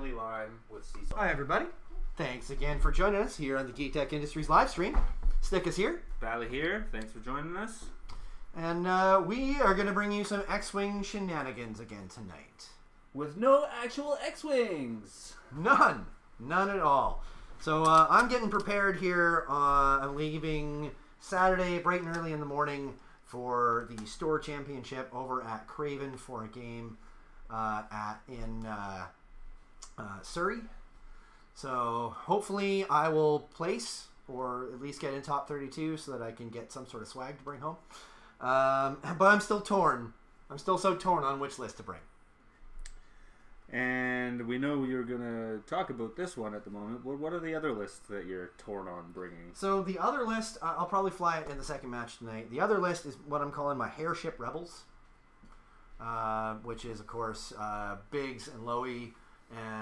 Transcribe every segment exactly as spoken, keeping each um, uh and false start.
Chili lime with sea salt. Hi, everybody. Thanks again for joining us here on the Geek Tech Industries live stream. Snick is here. Bally here. Thanks for joining us. And uh, we are going to bring you some X-Wing shenanigans again tonight. With no actual X-Wings. None. None at all. So uh, I'm getting prepared here. Uh, I'm leaving Saturday bright and early in the morning for the store championship over at Craven for a game uh, at in uh, uh, Surrey. So hopefully I will place or at least get in top thirty-two so that I can get some sort of swag to bring home. Um, but I'm still torn. I'm still so torn on which list to bring. And we know you're going to talk about this one at the moment. What are the other lists that you're torn on bringing? So the other list, I'll probably fly it in the second match tonight. The other list is what I'm calling my Hairship Rebels, uh, which is, of course, uh, Biggs and Loey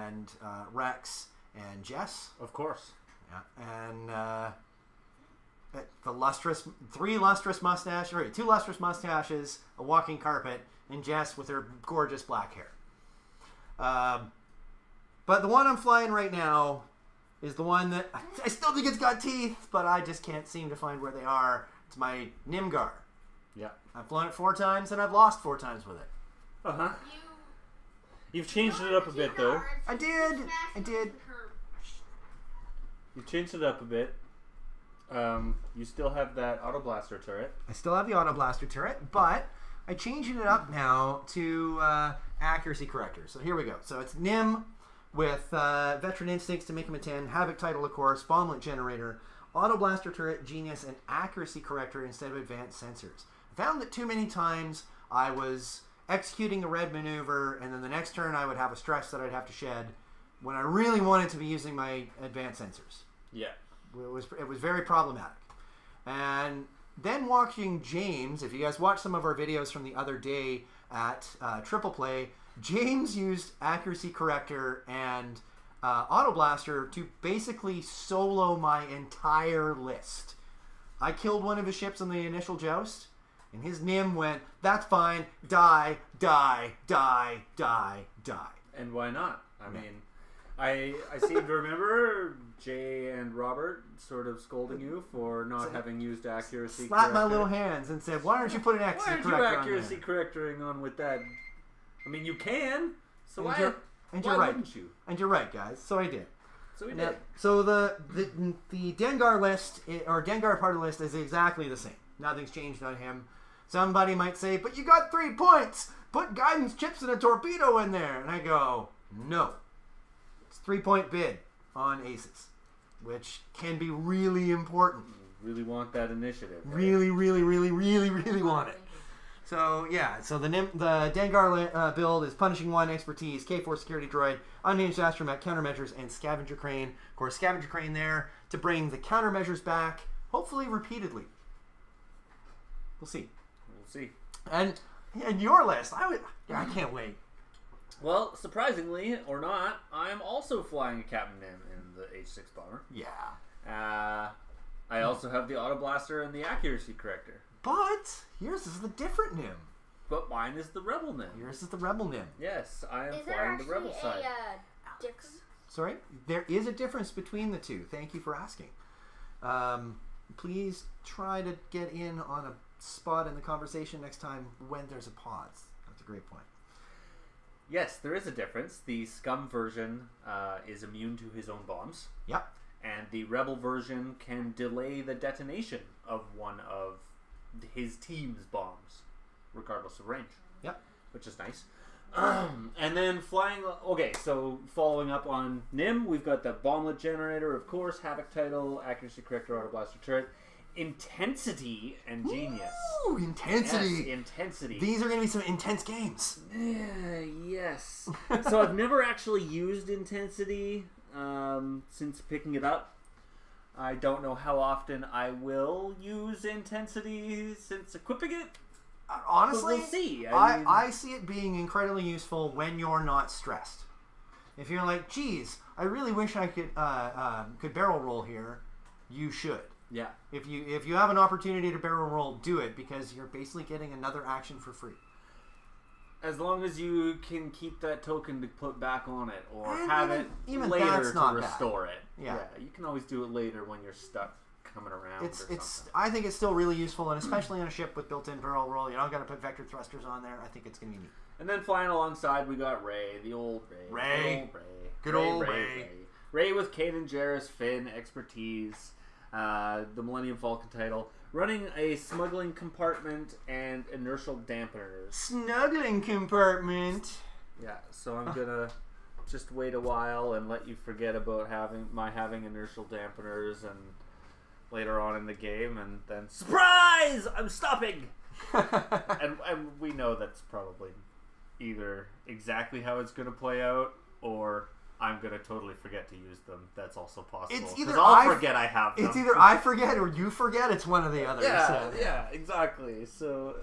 and uh, Rex and Jess. Of course. Yeah. And uh, the lustrous, three lustrous mustaches, or two lustrous mustaches, a walking carpet, and Jess with her gorgeous black hair. Um, but the one I'm flying right now is the one that I, I still think it's got teeth, but I just can't seem to find where they are. It's my Nimgar. Yeah. I've flown it four times and I've lost four times with it. Uh huh. You You've changed it up a bit though. I did. I did. You changed it up a bit. Um, you still have that auto blaster turret. I still have the auto blaster turret, but I changed it up now to uh, accuracy correctors. So here we go. So it's Nim with uh, Veteran Instincts to make him a ten, Havoc Title, of course, Bomb Link Generator, Auto Blaster Turret, Genius, and Accuracy Corrector instead of Advanced Sensors. I found that too many times I was executing a red maneuver, and then the next turn I would have a stress that I'd have to shed when I really wanted to be using my Advanced Sensors. Yeah. It was, it was very problematic. And then watching James, if you guys watched some of our videos from the other day at uh, Triple Play, James used Accuracy Corrector and uh, Auto Blaster to basically solo my entire list. I killed one of his ships in the initial joust, and his Nim went, "That's fine, die, die, die, die, die." And why not? I yeah. mean... I, I seem to remember Jay and Robert sort of scolding you for not so, having used accuracy slap corrector. Slapped my little hands and said, why aren't you putting accuracy corrector on? Why aren't you accuracy correctoring on with that? I mean, you can, so and why, you're, and why you're right. wouldn't you? And you're right, guys. So I did. So we now, did. So the, the, the Dengar list, or Dengar part of the list, is exactly the same. Nothing's changed on him. Somebody might say, but you got three points. Put guidance chips and a torpedo in there. And I go, no. Three-point bid on aces, which can be really important. You really want that initiative. Right? Really, really, really, really, really want it. So, yeah. So the Nim the Dengar uh, build is Punishing One, Expertise, K four Security Droid, Unhinged Astromech Countermeasures, and Scavenger Crane. Of course, Scavenger Crane there to bring the countermeasures back, hopefully repeatedly. We'll see. We'll see. And, and your list, I, would, I can't wait. Well, surprisingly or not, I'm also flying a Captain Nim in the H six bomber. Yeah. Uh, I also have the Auto Blaster and the Accuracy Corrector. But yours is the different Nim. But mine is the Rebel Nim. Yours is the Rebel Nim. Yes, I am is flying the Rebel a, side. Uh, Sorry? There is a difference between the two. Thank you for asking. Um, please try to get in on a spot in the conversation next time when there's a pause. That's a great point. Yes, there is a difference. The Scum version uh, is immune to his own bombs. Yep. And the Rebel version can delay the detonation of one of his team's bombs, regardless of range. Yep. Which is nice. Um, and then flying... Okay, so following up on Nim, we've got the Bomblet Generator, of course, Havoc Title, Accuracy Corrector, Auto Blaster Turret, Intensity, and Genius. Ooh, intensity. Yes, intensity. These are going to be some intense games. Yeah, yes. So I've never actually used Intensity um, since picking it up. I don't know how often I will use Intensity since equipping it. Honestly, we'll see. I, I, mean, I see it being incredibly useful when you're not stressed. If you're like, geez, I really wish I could, uh, uh, could barrel roll here, you should. Yeah. If you if you have an opportunity to barrel roll, do it because you're basically getting another action for free. as long as you can keep that token to put back on it, or and have even, it even later to restore bad. it. Yeah. yeah, you can always do it later when you're stuck coming around. It's or it's. Something. I think it's still really useful, and especially on a ship with built-in barrel roll, you don't got to put vector thrusters on there. I think it's gonna be neat. And then flying alongside, we got Ray, the old Ray, Ray, the old Ray. good Ray, old Ray. Ray. Ray. Ray with Kanan Jarrus, Finn, expertise, uh, the Millennium Falcon title, running a smuggling compartment and inertial dampeners. Snuggling compartment. Yeah, so I'm gonna just wait a while and let you forget about having my having inertial dampeners, and later on in the game, and then surprise! I'm stopping. and, and we know that's probably either exactly how it's gonna play out, or I'm going to totally forget to use them. That's also possible. It's either I'll I forget I have them. It's either I forget or you forget. It's one or the other. Yeah, so. yeah, exactly. So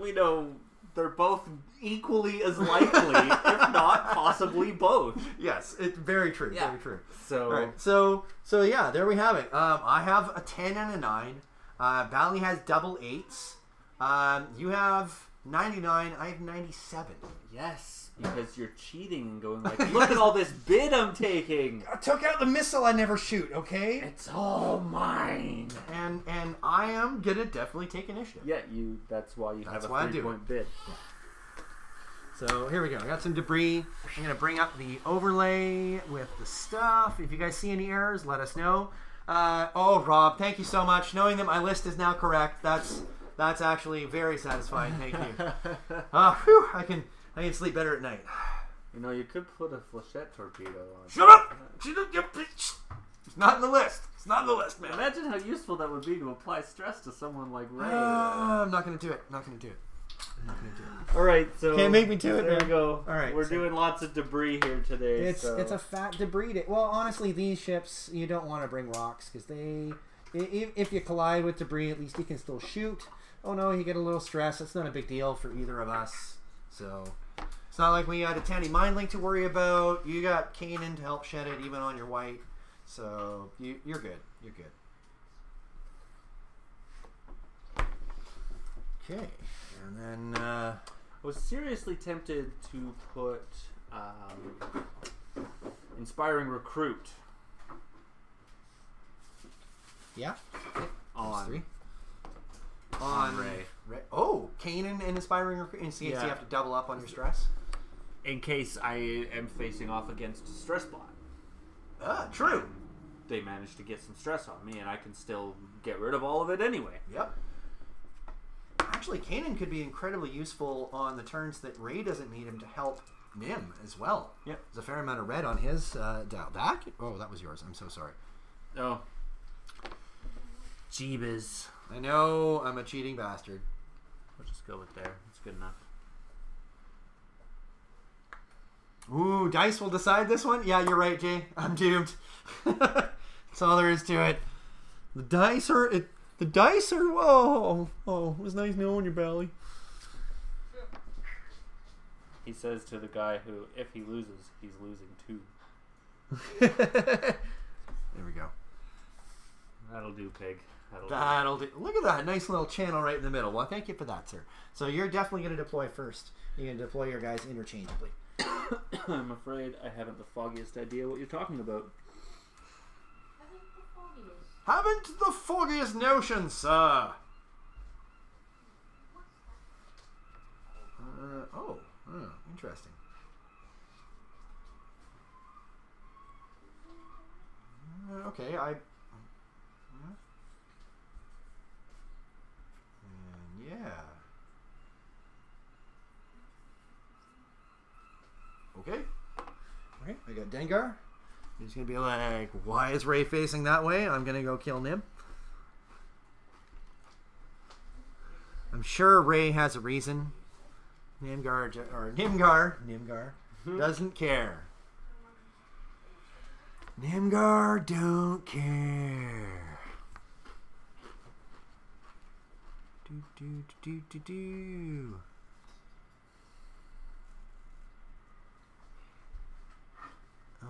we know they're both equally as likely, if not possibly both. Yes, it's very true. Yeah. Very true. So, right. so, so yeah, there we have it. Um, I have a ten and a nine. Uh, Bally has double eights. Um, you have ninety-nine. I have ninety-seven. Yes. Because you're cheating and going like, look at all this bid I'm taking. I took out the missile I never shoot, okay? It's all mine. And and I am going to definitely take initiative. Yeah, you. that's why you that's have a three-point bid. Yeah. So here we go. I got some debris. I'm going to bring up the overlay with the stuff. If you guys see any errors, let us know. Uh, oh, Rob, thank you so much. Knowing that my list is now correct, that's, that's actually very satisfying. Thank you. uh, whew, I can... I can sleep better at night. You know, you could put a flechette torpedo on. Shut up! Shut up, you bitch! It's not in the list. It's not in the list, man. Imagine how useful that would be to apply stress to someone like Ray. Uh, I'm not going to do it. I'm not going to do it. I'm not going to do it. All right, so... Can't make me do it, man. There we go. All right. We're so, doing lots of debris here today. It's so. it's a fat debris day. Well, honestly, these ships, you don't want to bring rocks because they... If, if you collide with debris, at least you can still shoot. Oh, no, you get a little stress. It's not a big deal for either of us. So... It's not like we had a tiny mind link to worry about. You got Kanan to help shed it, even on your white. So you, you're good. You're good. Okay. And then uh, I was seriously tempted to put um, Inspiring Recruit. Yeah. Okay. On. Three. On Ray. Ray. Oh, Kanan and Inspiring Recruit. In case yeah. you have to double up on your stress. In case I am facing off against a stress bot. Ah, true. And they managed to get some stress on me, and I can still get rid of all of it anyway. Yep. Actually, Kanan could be incredibly useful on the turns that Ray doesn't need him to help Nim as well. Yep. There's a fair amount of red on his uh, dial back. Oh, that was yours. I'm so sorry. Oh. Jeebus. I know. I'm a cheating bastard. We'll just go with there. It's good enough. Ooh, dice will decide this one? Yeah, you're right, Jay. I'm doomed. That's all there is to it. The dice are... It, the dice are... Whoa. Oh, it was nice knowing your belly. He says to the guy who, if he loses, he's losing too. There we go. That'll do, pig. That'll, That'll do. do. Look at that. Nice little channel right in the middle. Well, thank you for that, sir. So you're definitely going to deploy first. You're going to deploy your guys interchangeably. I'm afraid I haven't the foggiest idea what you're talking about. Haven't the foggiest. Haven't the foggiest notion, sir. Uh, oh, oh, interesting. Uh, okay, I... Uh, and yeah. Okay. Alright, I got Dengar. He's going to be like, why is Ray facing that way? I'm going to go kill Nim. I'm sure Ray has a reason. Nimgar, or Nimgar, Nimgar, mm-hmm. doesn't care. Nimgar don't care. Do, do, do, do, do.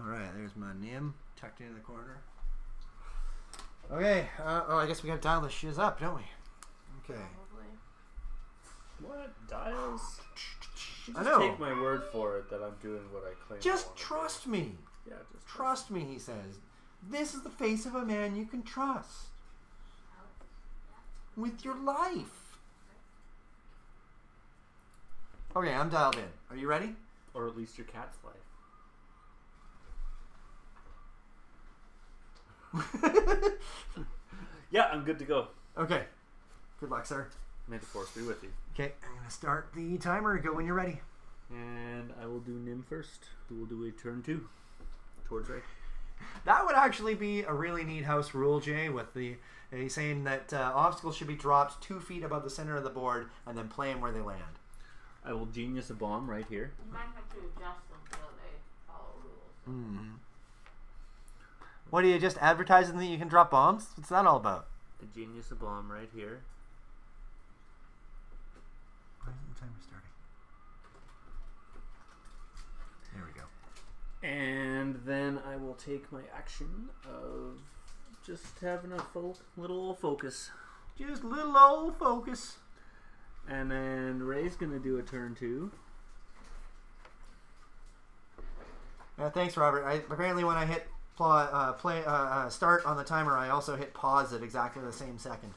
Alright, there's my Nim tucked into the corner. Okay, uh, oh, I guess we gotta dial this shiz up, don't we? Okay. Probably. What? Dials? You just I know. Take my word for it that I'm doing what I claim. Just I trust do. me. Yeah, just trust me. He says, "This is the face of a man you can trust with your life." Okay, I'm dialed in. Are you ready? Or at least your cat's life. Yeah, I'm good to go. Okay. Good luck, sir. May the force be with you. Okay, I'm going to start the timer. Go when you're ready. And I will do Nim first, who will do a turn two towards Ray. That would actually be a really neat house rule, Jay, with the he's saying that uh, obstacles should be dropped two feet above the center of the board and then play them where they land. I will genius a bomb right here. You might have to adjust them so they follow rules. Mm-hmm. What are you just advertising that you can drop bombs? What's that all about? The genius of bomb right here. Why isn't the timer starting? There we go. And then I will take my action of just having a fo little old focus. Just little old focus. And then Ray's gonna do a turn two. Uh, thanks, Robert. I, apparently, when I hit. Uh, play, uh, uh, start on the timer, I also hit pause at exactly the same second.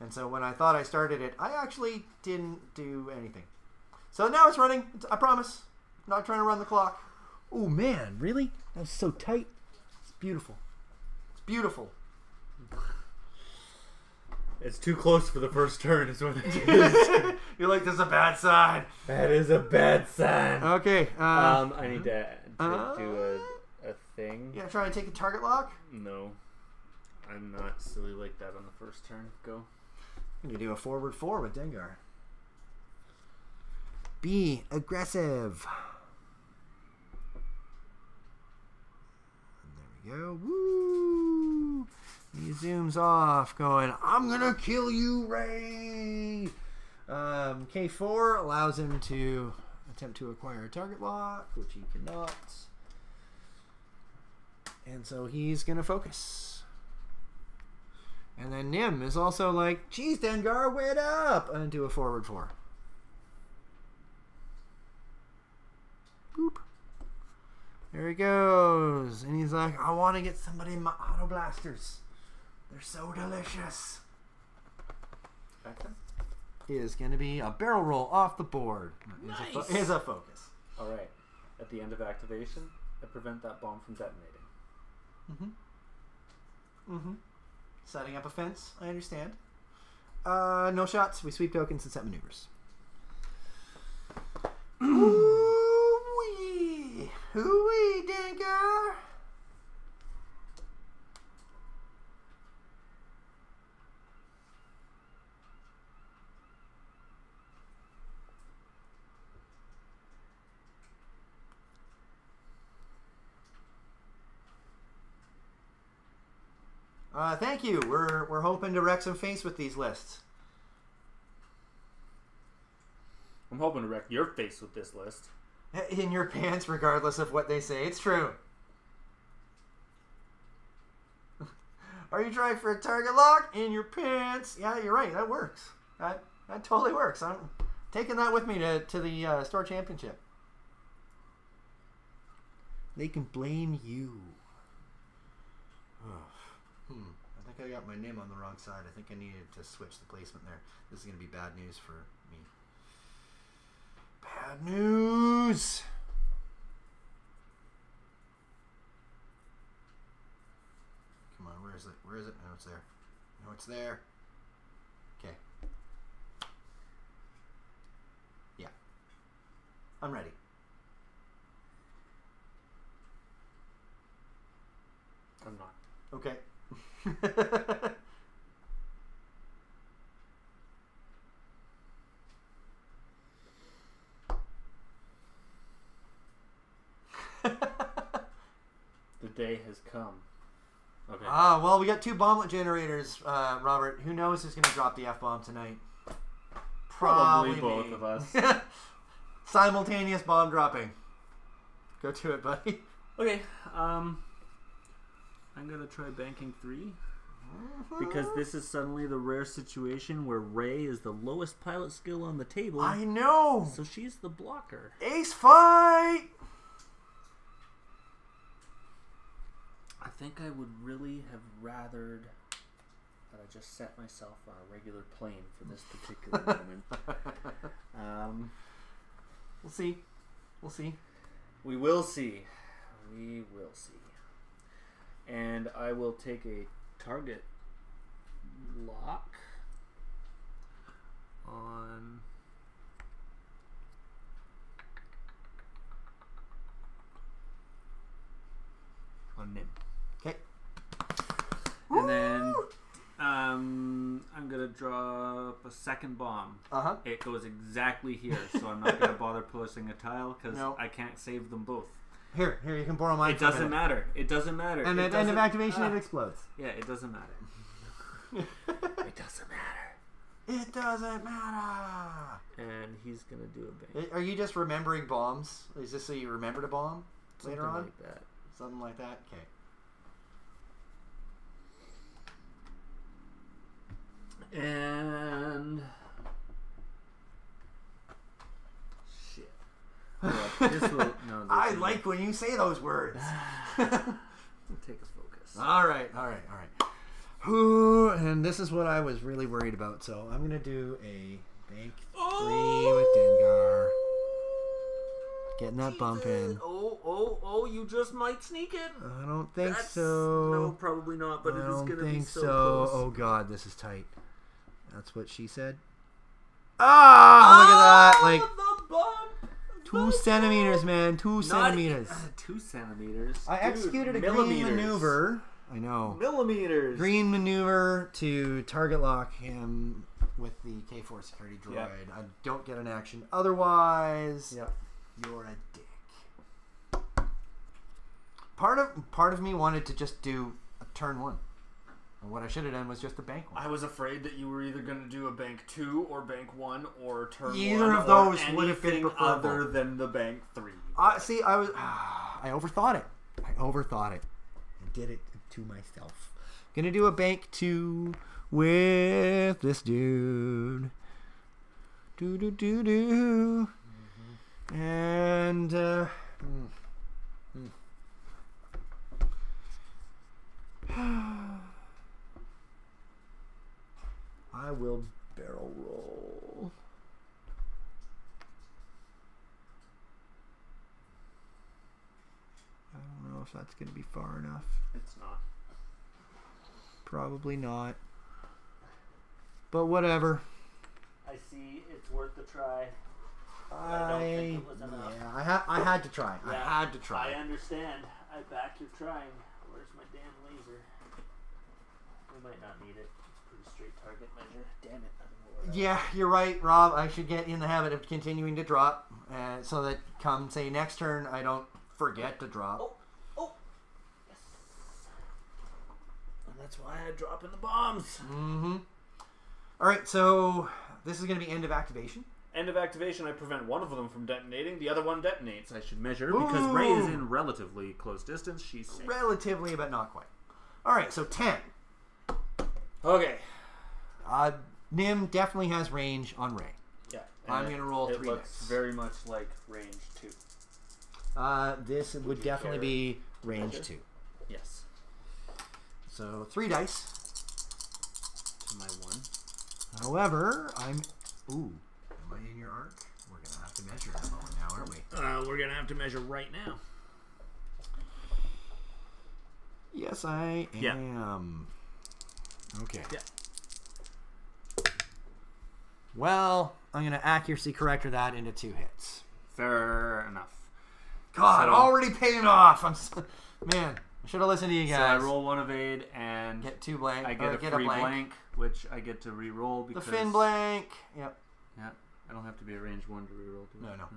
And so when I thought I started it, I actually didn't do anything. So now it's running. It's, I promise. I'm not trying to run the clock. Oh, man. Really? That was so tight. It's beautiful. It's beautiful. It's too close for the first turn is what it is. You're like, that's a bad sign. That is a bad sign. Okay. Um, um, I need to, to uh, do a... a thing. Yeah, trying to take a target lock? No. I'm not silly like that on the first turn. Go. I'm going to do a forward four with Dengar. Be aggressive. And there we go. Woo! He zooms off going, I'm going to kill you, Ray! Um, K four allows him to attempt to acquire a target lock, which he cannot. And so he's going to focus. And then Nim is also like, geez, Dengar, wait up! And do a forward four. Boop. There he goes. And he's like, I want to get somebody in my auto blasters. They're so delicious. Is going to be a barrel roll off the board. Nice. Is a, a focus. All right. At the end of activation, I prevent that bomb from detonating. Mm-hmm. Mm-hmm. Setting up a fence, I understand. Uh, no shots. We sweep tokens and set maneuvers. Ooh-wee! Ooh-wee, Dengar! Uh, thank you. We're we're hoping to wreck some face with these lists. I'm hoping to wreck your face with this list. In your pants, regardless of what they say. It's true. Are you trying for a target lock? In your pants. Yeah, you're right. That works. That, that totally works. I'm taking that with me to, to the uh, store championship. They can blame you. Oh. Hmm. I think I got my name on the wrong side. I think I needed to switch the placement there. This is going to be bad news for me. Bad news! Come on, where is it? Where is it? No, it's there. No, it's there. Okay. Yeah. I'm ready. I'm not. Okay. The day has come. Okay. Ah, well, we got two bomblet generators, uh, Robert. Who knows who's going to drop the F-bomb tonight? Probably, Probably both me. of us. Simultaneous bomb dropping. Go to it, buddy. Okay. Um... I'm going to try banking three. because this is suddenly the rare situation where Rey is the lowest pilot skill on the table. I know! So she's the blocker. Ace fight! I think I would really have rathered that I just set myself on a regular plane for this particular moment. Um, we'll see. We'll see. We will see. We will see. And I will take a target lock on on Nim. Okay. And Woo! Then um, I'm gonna drop a second bomb. Uh huh. It goes exactly here, so I'm not gonna bother posting a tile because no. I can't save them both. Here, here, you can borrow mine. It doesn't matter. It doesn't matter. And at end of activation, uh, it explodes. Yeah, it doesn't matter. It doesn't matter. It doesn't matter. And he's going to do a bang. Are you just remembering bombs? Is this so you remember to bomb Something later on? Something like that. Something like that? Okay. And... Well, this will, no, I thing. Like when you say those words. Take a focus. All right, all right, all right. Ooh, and this is what I was really worried about. So I'm gonna do a bank three oh! with Dengar, getting that Jesus. Bump in. Oh, oh, oh! You just might sneak it. I don't think That's, so. No, probably not. But I it is don't gonna think be so. so. Oh God, this is tight. That's what she said. Ah, oh, oh, look at that! Like. The bump. Two centimeters, man. Two Not centimeters. E uh, two centimeters. I Dude, executed a green maneuver. I know. Millimeters. Green maneuver to target lock him with the K four security droid. Yep. I don't get an action otherwise. Yep. You're a dick. Part of part of me wanted to just do a turn one. And what I should have done was just a bank one. I was afraid that you were either going to do a bank two or bank one or turn either one. Either of those would have been preferable. Other than the bank three. Uh, see, I was, uh, I overthought it. I overthought it. I did it to myself. Going to do a bank two with this dude. Do do do do. Mm-hmm. And. Uh, mm, mm. I will barrel roll. I don't know if that's going to be far enough. It's not. Probably not. But whatever. I see. It's worth the try. I, I don't think it was enough. Yeah, I, ha I had to try. Yeah, I had to try. I understand. I back your trying. Where's my damn laser? We might not need it. Straight target measure. Damn it. I don't know yeah, you're right, Rob. I should get in the habit of continuing to drop uh, so that come, say, next turn, I don't forget to drop. Oh, oh, yes. And that's why I drop in the bombs. Mm-hmm. All right, so this is going to be end of activation. End of activation, I prevent one of them from detonating. The other one detonates, I should measure, Ooh. Because Rey is in relatively close distance. She's safe. Relatively, but not quite. All right, so ten. Okay. Uh, Nim definitely has range on Rey. Yeah. I'm going to roll three dice. It looks very much like range two. Uh, this would, would definitely be range measure? two. Yes. So three dice. To my one. However, I'm... Ooh. Am I in your arc? We're going to have to measure that moment now, aren't we? Uh, we're going to have to measure right now. Yes, I yeah. am. Okay. Yeah. Well, I'm going to accuracy corrector that into two hits. Fair enough. God, so, already paying off. I'm so, man, I should have listened to you guys. So I roll one evade and get two blank. I get a get free a blank. blank, which I get to reroll because the fin blank. Yep. Yeah. I don't have to be a range one to reroll. No, no.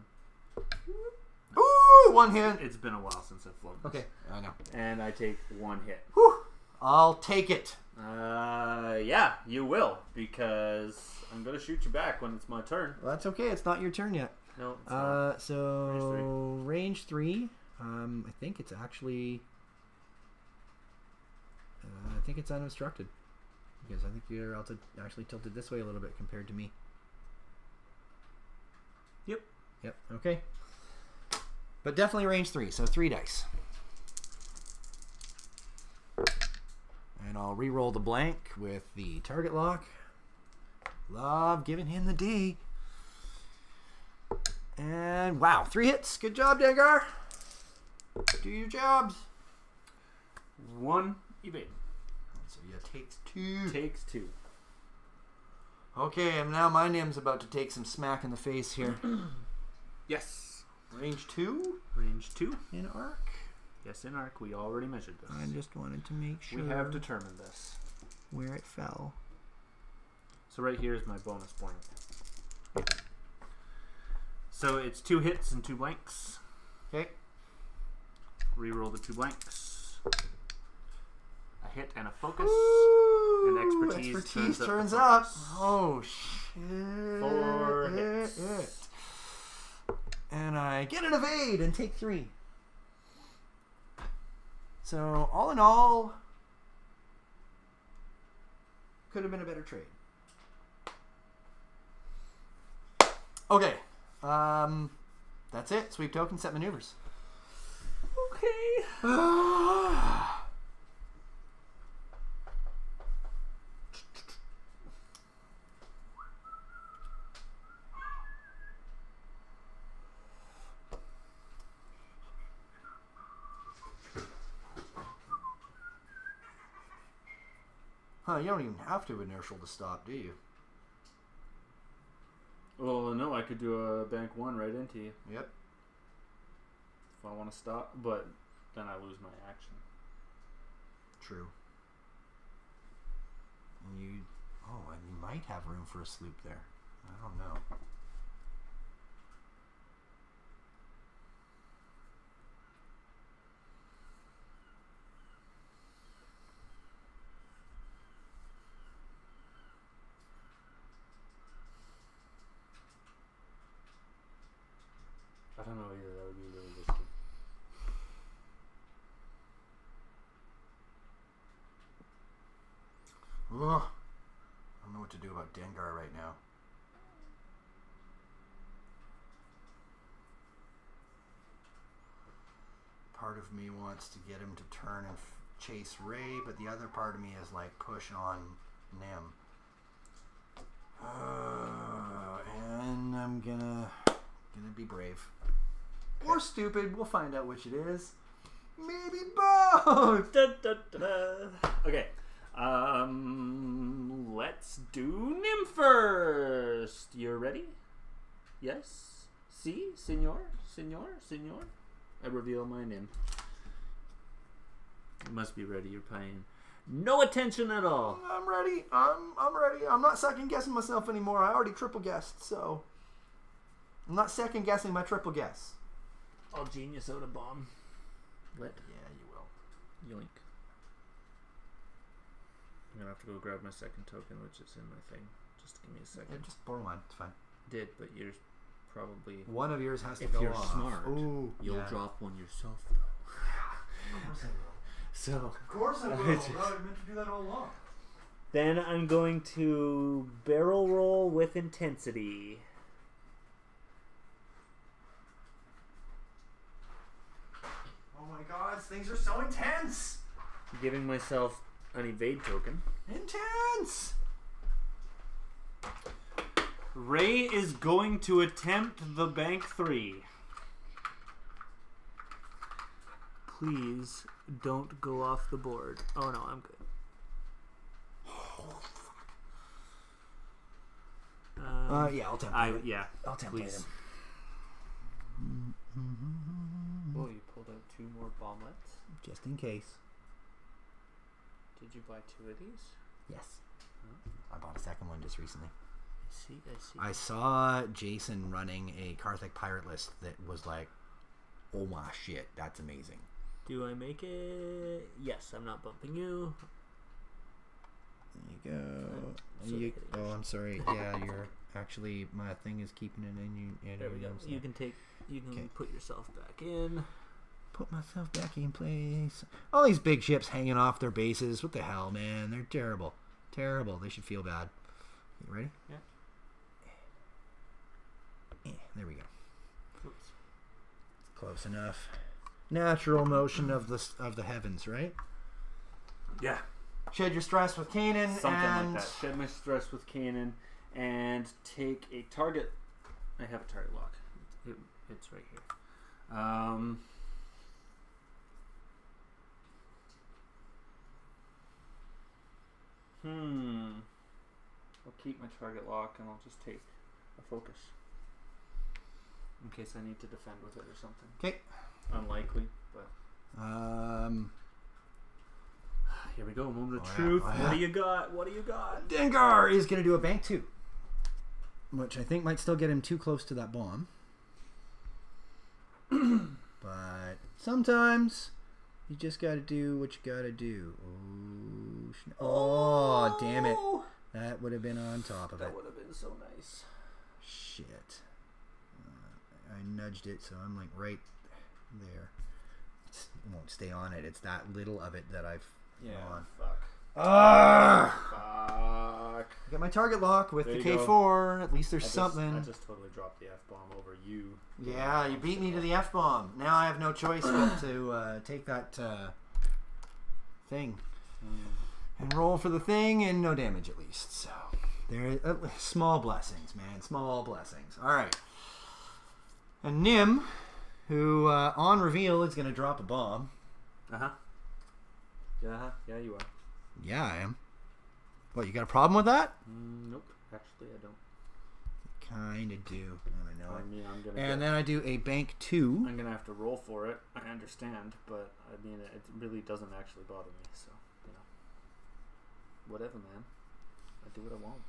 no. Ooh, one hit. It's been a while since I've flown. Okay, I know. And I take one hit. Whew. I'll take it. Uh, yeah, you will, because I'm going to shoot you back when it's my turn. Well, that's okay. It's not your turn yet. No, it's uh, not. So, range three. Range three um, I think it's actually... Uh, I think it's unobstructed. because I think you're also actually tilted this way a little bit compared to me. Yep. Yep. Okay. But definitely range three, so three dice. And I'll re-roll the blank with the target lock. Love giving him the D. And wow, three hits. Good job, Dengar. Do your jobs. One evade. So yeah, takes two. Takes two. Okay, and now my Nim's about to take some smack in the face here. Yes. Range two. Range two. In arc. Yes, in arc. We already measured this. I just wanted to make sure. We have determined this. Where it fell. So right here is my bonus blank. Yeah. So it's two hits and two blanks. Okay. Reroll the two blanks. A hit and a focus. Ooh, and expertise, expertise turns, turns up. up. Oh shit! Four hits. It. And I get an evade and take three. So all in all, could have been a better trade. Okay, um, that's it. Sweep token, set maneuvers. Okay. Huh, you don't even have to inertial to stop, do you? Well, no, I could do a bank one right into you. Yep. If I want to stop, but then I lose my action. True. And you... Oh, and you might have room for a sloop there. I don't know. I don't know either. That would be really risky. Ugh. I don't know what to do about Dengar right now. Part of me wants to get him to turn and f chase Ray, but the other part of me is like push on Nim. Uh, and I'm gonna gonna be brave. Or stupid. We'll find out which it is. Maybe both. Da, da, da, da. Okay. Um, let's do Nim first. You're ready? Yes? See? Si? Senor? Senor? Senor? I reveal my Nim. You must be ready. You're paying no attention at all. I'm ready. I'm, I'm ready. I'm not second-guessing myself anymore. I already triple-guessed, so... I'm not second-guessing my triple-guess. I'll genius out a bomb. Lit. Yeah, you will. Yoink. I'm gonna have to go grab my second token, which is in my thing. Just give me a second. Yeah, just borrow mine. It's fine. Did, but yours probably... One of yours has to go off. If you're smart, Ooh, you'll yeah. drop one yourself, though. Of course I will. So, of course I will. I just... I meant to do that all along. Then I'm going to barrel roll with intensity. Oh my god, things are so intense! Giving myself an evade token. Intense! Ray is going to attempt the bank three. Please don't go off the board. Oh no, I'm good. Um, uh, yeah, I'll template I, him. Yeah, I'll template him. Oh, you pulled out two more bomblets? Just in case. Did you buy two of these? Yes. Huh? I bought a second one just recently. I see, I see. I saw Jason running a Karthik pirate list that was like, oh my shit, that's amazing. Do I make it? Yes, I'm not bumping you. There you go. You, oh, I'm sorry. Yeah, you're actually, my thing is keeping it in you. There we go. You like, can take... You can Kay. put yourself back in. Put myself back in place. All these big ships hanging off their bases. What the hell, man? They're terrible. Terrible. They should feel bad. You ready? Yeah. Eh, there we go. Oops. Close enough. Natural motion of the of the heavens, right? Yeah. Shed your stress with Kanan. Something and... like that. Shed my stress with Kanan and take a target. I have a target lock. It, it's right here. Um... Hmm. I'll keep my target lock and I'll just take a focus. In case I need to defend with it or something. Okay. Unlikely, but... Um... Here we go. Moment of oh, truth. Yeah. Oh, yeah. What do you got? What do you got? Dengar is going to do a bank two. Which I think might still get him too close to that bomb. But sometimes you just got to do what you got to do. Oh, oh, damn it. That would have been on top of that it. That would have been so nice. Shit. Uh, I nudged it, so I'm like right there. It's, it won't stay on it. It's that little of it that I've... Yeah, on. Fuck. Ah! Fuck. I got my target lock with there the K four. Go. At least there's I just, something. I just totally dropped the F-bomb over you. Yeah, you beat me to the F-bomb. Now I have no choice but to uh, take that uh, thing. Mm. And roll for the thing and no damage at least. So, there, uh, small blessings, man. Small blessings. All right. And Nim, who uh, on reveal is going to drop a bomb. Uh-huh. Yeah, yeah, you are. Yeah, I am. What, you got a problem with that? Mm, nope, actually, I don't. Kind of do. I know. I mean, I'm gonna and then it. I do a bank two. I'm gonna have to roll for it. I understand, but I mean, it really doesn't actually bother me. So, you know, whatever, man. I do what I want.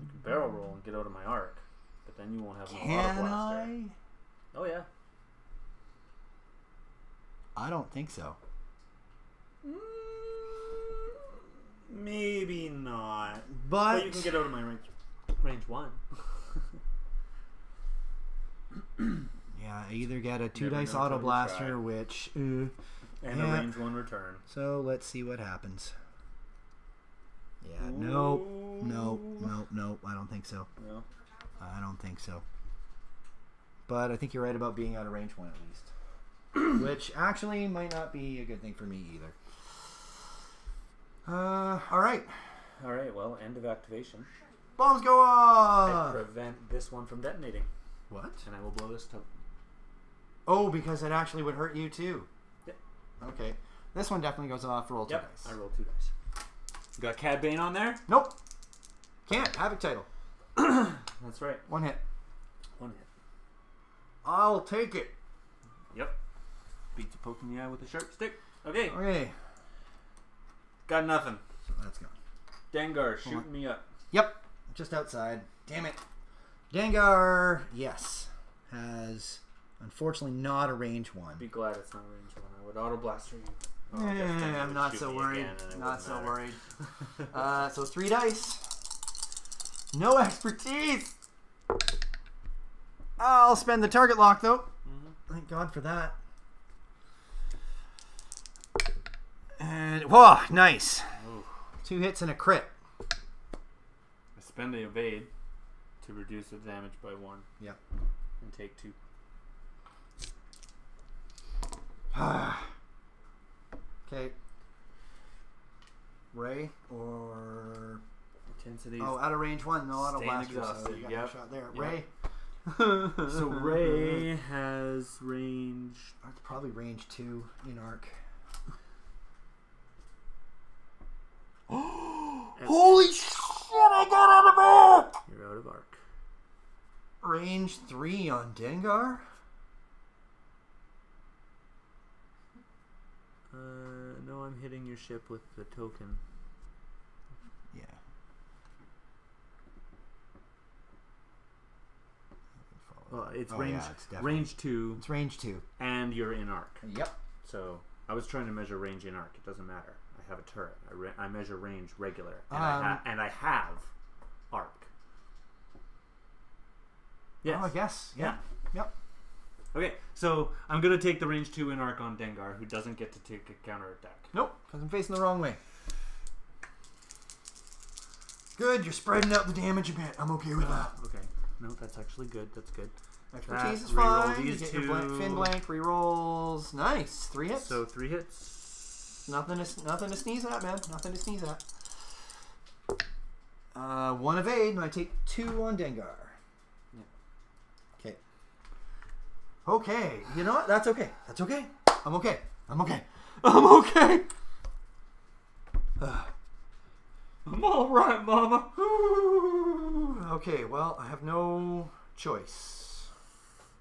You can barrel roll and get out of my arc, but then you won't have an auto blaster. Can I? Oh yeah. I don't think so. Maybe not. But, but you can get out of my range. Range one. Yeah, I either get a two dice auto blaster, which uh, and yeah. a range one return. So let's see what happens. Yeah. No. No. No. No. I don't think so. No. I don't think so. But I think you're right about being out of range one at least. Which actually might not be a good thing for me either. Uh, all right. All right, well, end of activation. Bombs go off! I prevent this one from detonating. What? And I will blow this to... Oh, because it actually would hurt you too. Yeah. Okay. This one definitely goes off. Roll two yep. dice. I roll two dice. You got Cad Bane on there? Nope. Can't. Havoc title. That's right. One hit. One hit. I'll take it. Yep. Beat the poke in the eye with a sharp stick. Okay. Okay. Got nothing. So that's gone. Dengar, shoot me up. Yep. Just outside. Damn it. Dengar, yes, has unfortunately not a range one. Be glad it's not a range one. I would auto blaster you. Oh, yeah, I'm not so worried. Not so matter. worried. uh, so three dice. No expertise. I'll spend the target lock though. Mm-hmm. Thank God for that. And, whoa, nice. Ooh. Two hits and a crit. I spend the evade to reduce the damage by one. Yep. And take two. Okay. Ray or... Intensity. Oh, out of range one. No, out of blast. So you got yep. shot there. Yep. Ray. So Ray has range... It's probably range two in arc. Holy shit, I got out of arc! You're out of arc. Range three on Dengar? Uh, no, I'm hitting your ship with the token. Yeah. Well, it's oh, range yeah, it's range two. It's range two. And you're in arc. Yep. So, I was trying to measure range in arc. It doesn't matter. Have a turret. I, re I measure range regular, and, um, I ha and I have arc. Yes. Oh, I guess. Yeah. Yep. Okay, so I'm going to take the range two Inarch on Dengar, who doesn't get to take a counterattack. Nope, because I'm facing the wrong way. Good, you're spreading out the damage a bit. I'm okay with uh, that. Okay. No, that's actually good. That's good. Expertise that, is fine. You get two. Your blank, fin blank, rerolls. Nice. Three hits. So three hits. Nothing to, nothing to sneeze at, man. Nothing to sneeze at. Uh, one evade, and I take two on Dengar. Okay. Yeah. Okay. You know what? That's okay. That's okay. I'm okay. I'm okay. I'm okay. Uh. I'm all right, Mama. Ooh. Okay, well, I have no choice.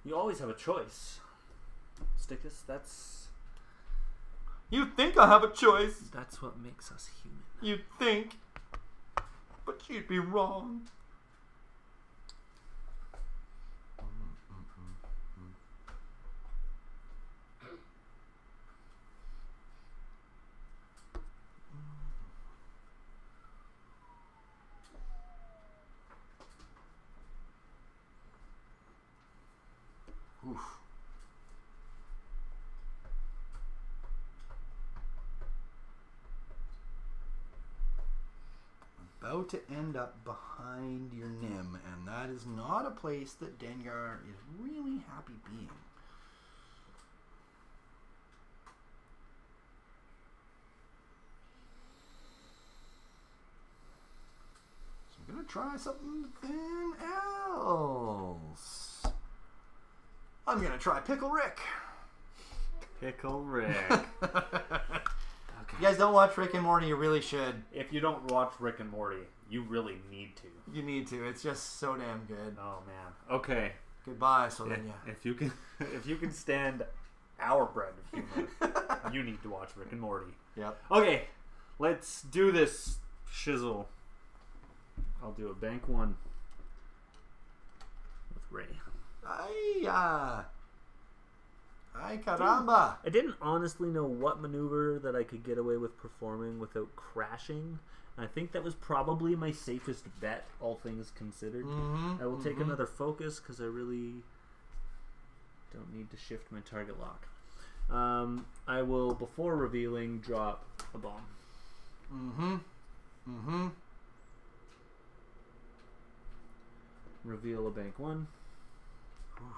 You always have a choice. Stickus, that's... You think I have a choice. That's what makes us human. You think, but you'd be wrong. Oof. About to end up behind your Nim, and that is not a place that Dengar is really happy being. So I'm going to try something else. I'm going to try Pickle Rick. Pickle Rick. Okay. You guys don't watch Rick and Morty, you really should. If you don't watch Rick and Morty, you really need to. You need to. It's just so damn good. Oh, man. Okay. Goodbye, Slovenia. If, if you can if you can stand our brand of humor, you need to watch Rick and Morty. Yep. Okay. Let's do this shizzle. I'll do a bank one with Ray. Ay-ya. Ay caramba. I didn't honestly know what maneuver that I could get away with performing without crashing. And I think that was probably my safest bet, all things considered. Mm-hmm, I will mm-hmm. take another focus because I really don't need to shift my target lock. Um, I will, before revealing, drop a bomb. Mm-hmm. Mm-hmm. Reveal a bank one. Oof.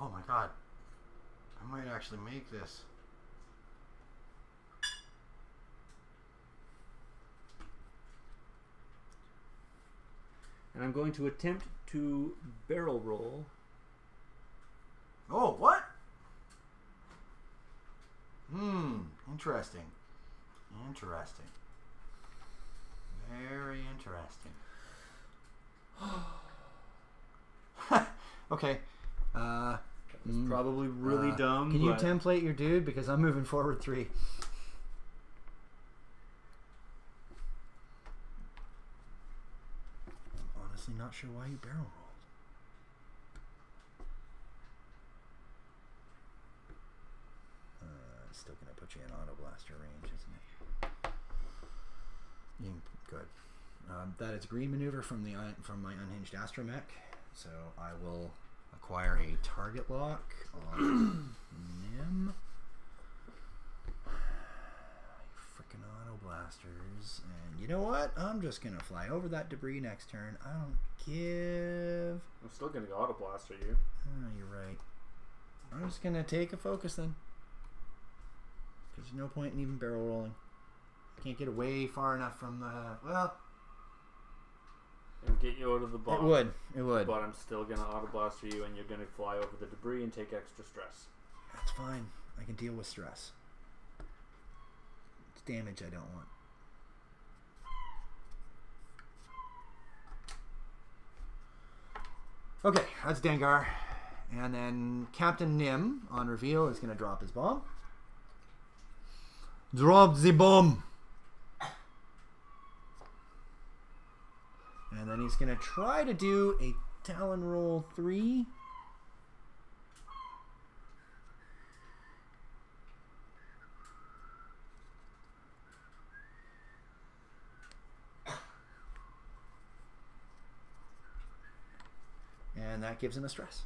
Oh my god. I might actually make this. And I'm going to attempt to barrel roll. Oh, what? Hmm. Interesting. Interesting. Very interesting. Okay. Uh, it's probably really uh, dumb. Can you template your dude? Because I'm moving forward three. I'm honestly not sure why you barrel rolled. Uh, it's still going to put you in auto blaster range, isn't it? You can, good. Um, that is green maneuver from, the, from my unhinged astromech. So I will acquire a target lock on Nim. Freaking auto blasters. And you know what? I'm just going to fly over that debris next turn. I don't give... I'm still going to auto blaster you. Oh, you're right. I'm just going to take a focus then. Because there's no point in even barrel rolling. I can't get away far enough from the... Well... And get you out of the bomb. It would. It would. But I'm still going to auto-blaster you, and you're going to fly over the debris and take extra stress. That's fine. I can deal with stress. It's damage I don't want. Okay, that's Dengar. And then Captain Nim, on reveal, is going to drop his bomb. Drop the bomb! And then he's going to try to do a Talon Roll three. And that gives him a stress.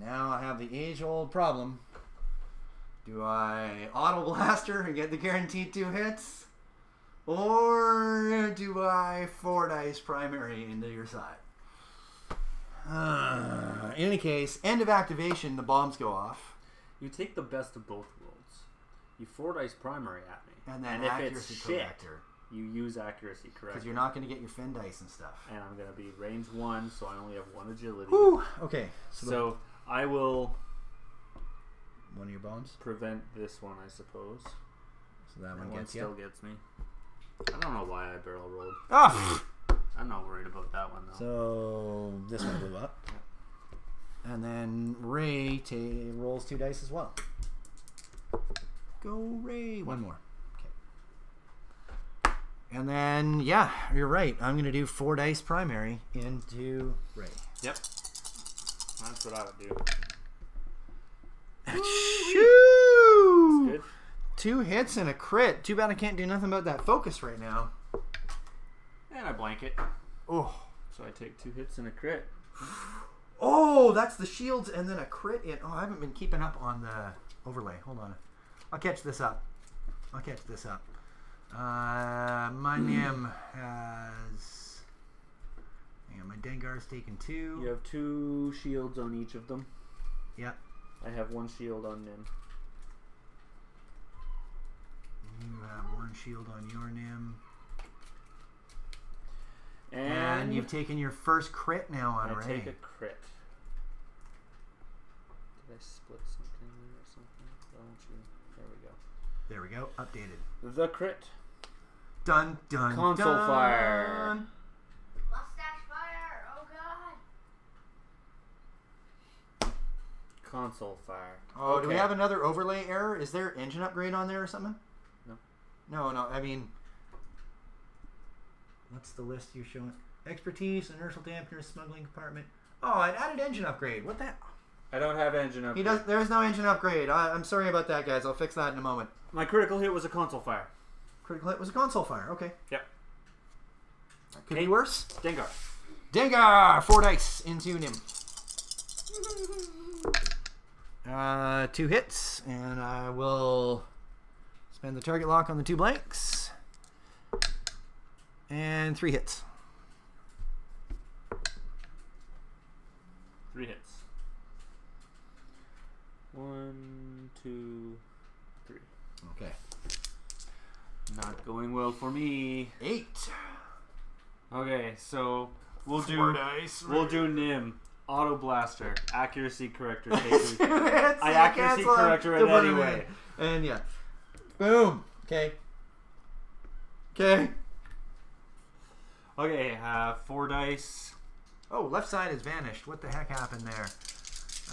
now I have the age-old problem. Do I auto blaster and get the guaranteed two hits? Or do I four dice primary into your side? Uh, in any case, end of activation, the bombs go off. You take the best of both worlds. You four dice primary at me. And then and accuracy if it's corrector. Shit, you use accuracy corrector. Because you're not going to get your fin dice and stuff. And I'm going to be range one, so I only have one agility. Woo! Okay. So, so I will... One of your bombs? Prevent this one, I suppose. So that, that one, one gets still you? Gets me. I don't know why I barrel rolled. Oh! I'm not worried about that one, though. So this one blew up. Yeah. And then Ray t rolls two dice as well. Go, Ray. One more. Okay. And then, yeah, you're right. I'm going to do four dice primary into Ray. Yep. That's what I would do. Achoo! That's good. Two hits and a crit. Too bad I can't do nothing about that focus right now. And I blank it. Oh. So I take two hits and a crit. Oh, that's the shields and then a crit. And oh, I haven't been keeping up on the overlay. Hold on. I'll catch this up. I'll catch this up. Uh, my Nim has... Yeah, my Dengar's taken two. You have two shields on each of them. Yep. I have one shield on Nim. You have one shield on your Nim. And, and you've taken your first crit now on Ray. I take a crit. Did I split something or something? Don't you? There we go. There we go. Updated. The crit. Dun dun. Console dun. Fire. Mustache fire. Oh god. Console fire. Oh, okay. Do we have another overlay error? Is there engine upgrade on there or something? No. No, no. I mean. What's the list you're showing? Expertise, inertial dampener, smuggling compartment. Oh, an added engine upgrade. What the? I don't have engine upgrade. He does. There is no engine upgrade. I, I'm sorry about that, guys. I'll fix that in a moment. My critical hit was a console fire. Critical hit was a console fire. Okay. Yep. That could be worse. Dengar. Dengar. Four dice into Nim. Uh, two hits, and I will spend the target lock on the two blanks. And three hits. Three hits. One, two, three. Okay. Not going well for me. Eight. Okay, so we'll Four do dice. We'll do Nim. Auto blaster. Accuracy corrector. Takes me. I accuracy corrector it anyway. And yeah. Boom. Okay. Okay. Okay, uh, four dice. Oh, left side has vanished. What the heck happened there?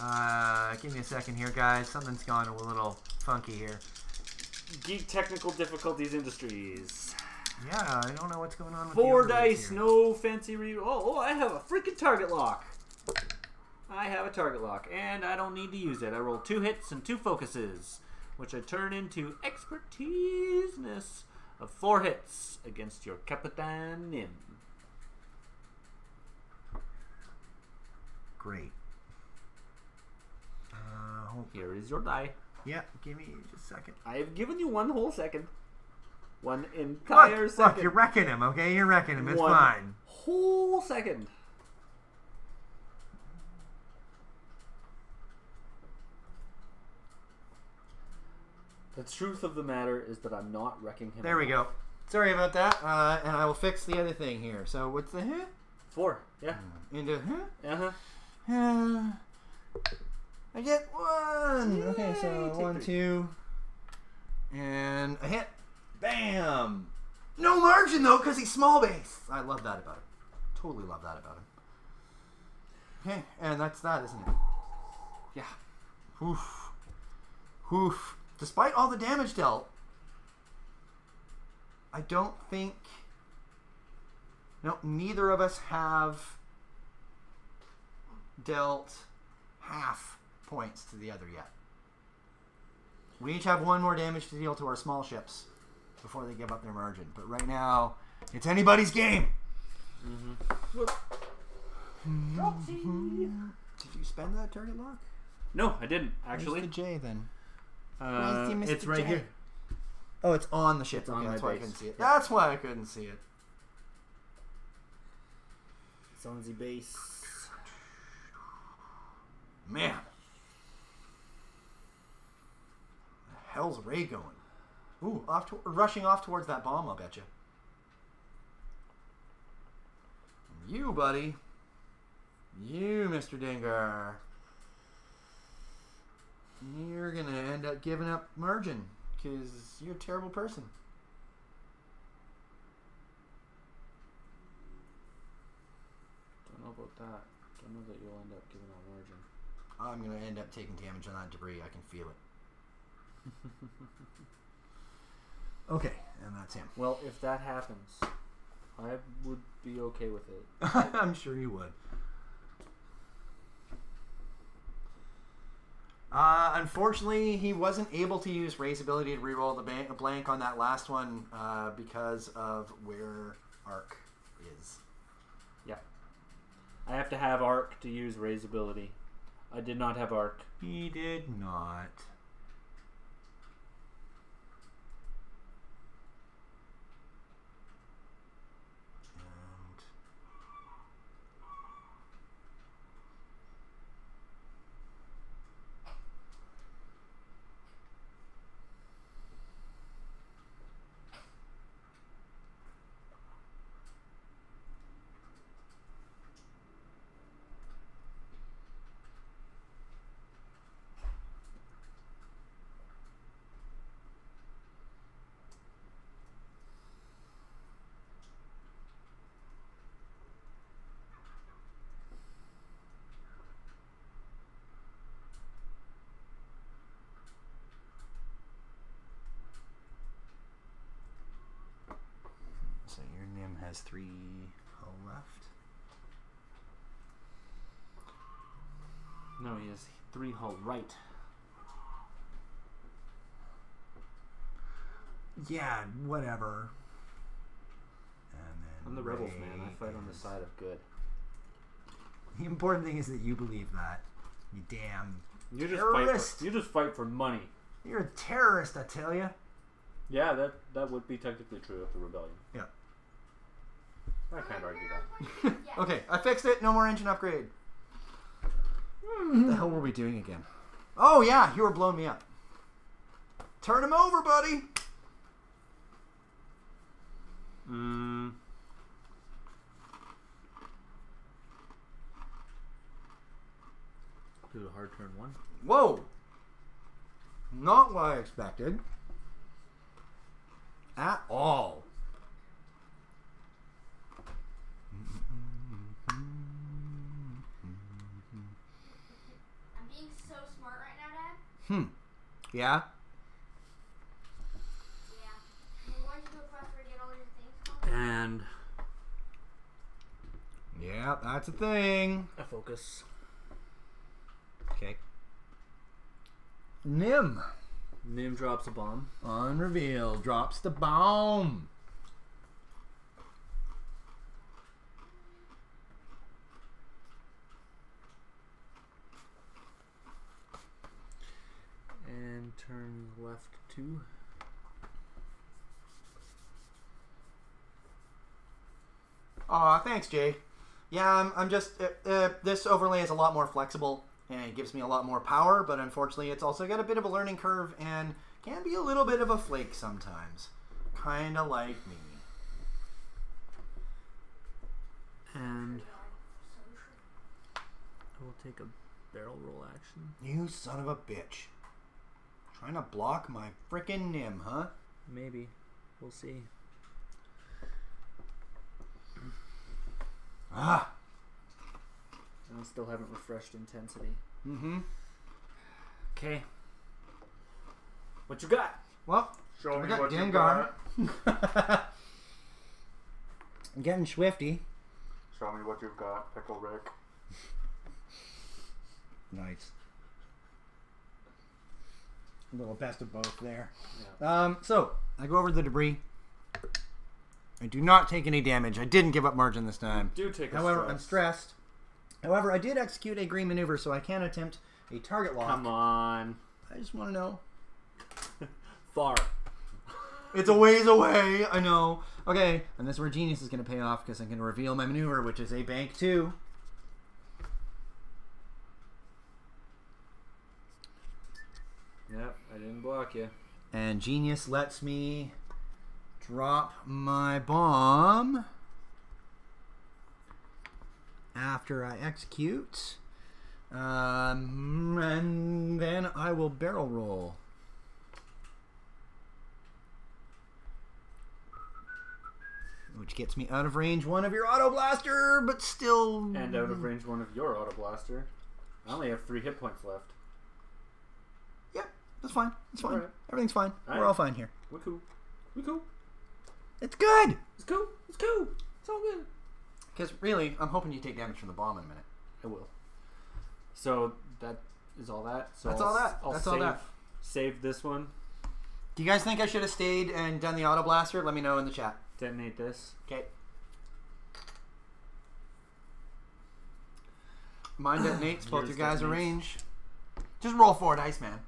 Uh, give me a second here, guys. Something's gone a little funky here. Geek Technical Difficulties Industries. Yeah, I don't know what's going on with four dice, here. No fancy re... Oh, oh, I have a freaking target lock. I have a target lock, and I don't need to use it. I roll two hits and two focuses, which I turn into expertise-ness of four hits against your Capitan Nim. Great. Uh, hold Here is your die. Yeah, give me just a second. I have given you one whole second. One entire look, second. Look, you're wrecking him, okay? You're wrecking him. It's one fine. Whole second. The truth of the matter is that I'm not wrecking him. There we go. Sorry about that. Uh, and I will fix the other thing here. So what's the huh? Four. Yeah. Into huh? Uh-huh. Uh, I get one. Yay, okay, so one, three. Two. And a hit. Bam. No margin, though, because he's small base. I love that about him. Totally love that about him. Okay, and that's that, isn't it? Yeah. Oof. Oof. Despite all the damage dealt, I don't think... No, neither of us have dealt half points to the other yet. We each have one more damage to deal to our small ships before they give up their margin. But right now, it's anybody's game. Mm-hmm. Whoop. Mm-hmm. Did you spend that target lock? No, I didn't, actually. Where's the J, then? Uh, the it's right J? Here. Oh, it's on the ship. It's on okay, that's why base. I couldn't see it. Yeah. That's why I couldn't see it. It's on the base. Man. Where the hell's Ray going? Ooh, off to, rushing off towards that bomb, I'll bet you. You, buddy. You, Mister Dinger. You're going to end up giving up margin because you're a terrible person. Don't know about that. Don't know that you'll end up giving up margin. I'm going to end up taking damage on that debris. I can feel it. Okay, and that's him. Well, if that happens, I would be okay with it. I'm sure you would. Uh, unfortunately, he wasn't able to use Ray's ability to reroll the bank, blank on that last one uh, because of where Arc is. Yeah. I have to have Arc to use Ray's ability. I did not have Arc. He did not. Has three left. No, he has three hull right. Yeah, whatever. And then I'm the rebels, man. I fight on the side of good. The important thing is that you believe that. You damn you terrorist. Just fight for, you just fight for money. You're a terrorist, I tell you. Yeah, that that would be technically true of the rebellion. Yeah. I can't argue that. Okay, I fixed it. No more engine upgrade. What the hell were we doing again? Oh, yeah, you were blowing me up. Turn him over, buddy. Mm. Do a hard turn one. Whoa. Not what I expected. At all. Hmm. Yeah? Yeah. And... yeah, that's a thing. A focus. Okay. Nim. Nim drops a bomb. Unrevealed. Drops the bomb. And turn left two. Aw, thanks, Jay. Yeah, I'm, I'm just... Uh, uh, this overlay is a lot more flexible, and it gives me a lot more power, but unfortunately it's also got a bit of a learning curve and can be a little bit of a flake sometimes. Kinda like me. And... we'll take a barrel roll action. You son of a bitch. Trying to block my frickin' Nim, huh? Maybe. We'll see. Ah! And I still haven't refreshed intensity. Mm-hmm. Okay. What you got? Well, show me what you got. I'm getting swifty. Show me what you've got, Pickle Rick. Nice. A little best of both there. Yeah. Um, so, I go over the debris. I do not take any damage. I didn't give up margin this time. You do take a However, stress. I'm stressed. However, I did execute a green maneuver, so I can attempt a target lock. Come on. I just want to know. Far. It's a ways away. I know. Okay. And that's where Genius is going to pay off because I'm going to reveal my maneuver, which is a bank two. Yep. I didn't block you. And Genius lets me drop my bomb after I execute. Um, and then I will barrel roll. Which gets me out of range one of your auto blaster, but still... And out of range one of your auto blaster. I only have three hit points left. Yep, yeah, that's fine. That's fine. Right. Everything's fine. All We're right. all fine here. We're cool. We're cool. It's good. It's cool. It's cool. It's all good. Because really, I'm hoping you take damage from the bomb in a minute. I will. So that is all that. So that's I'll, all that. I'll that's save, all that. Save this one. Do you guys think I should have stayed and done the auto blaster? Let me know in the chat. Detonate this. Okay. Mine detonates. Both you guys are range. Just roll four dice, man.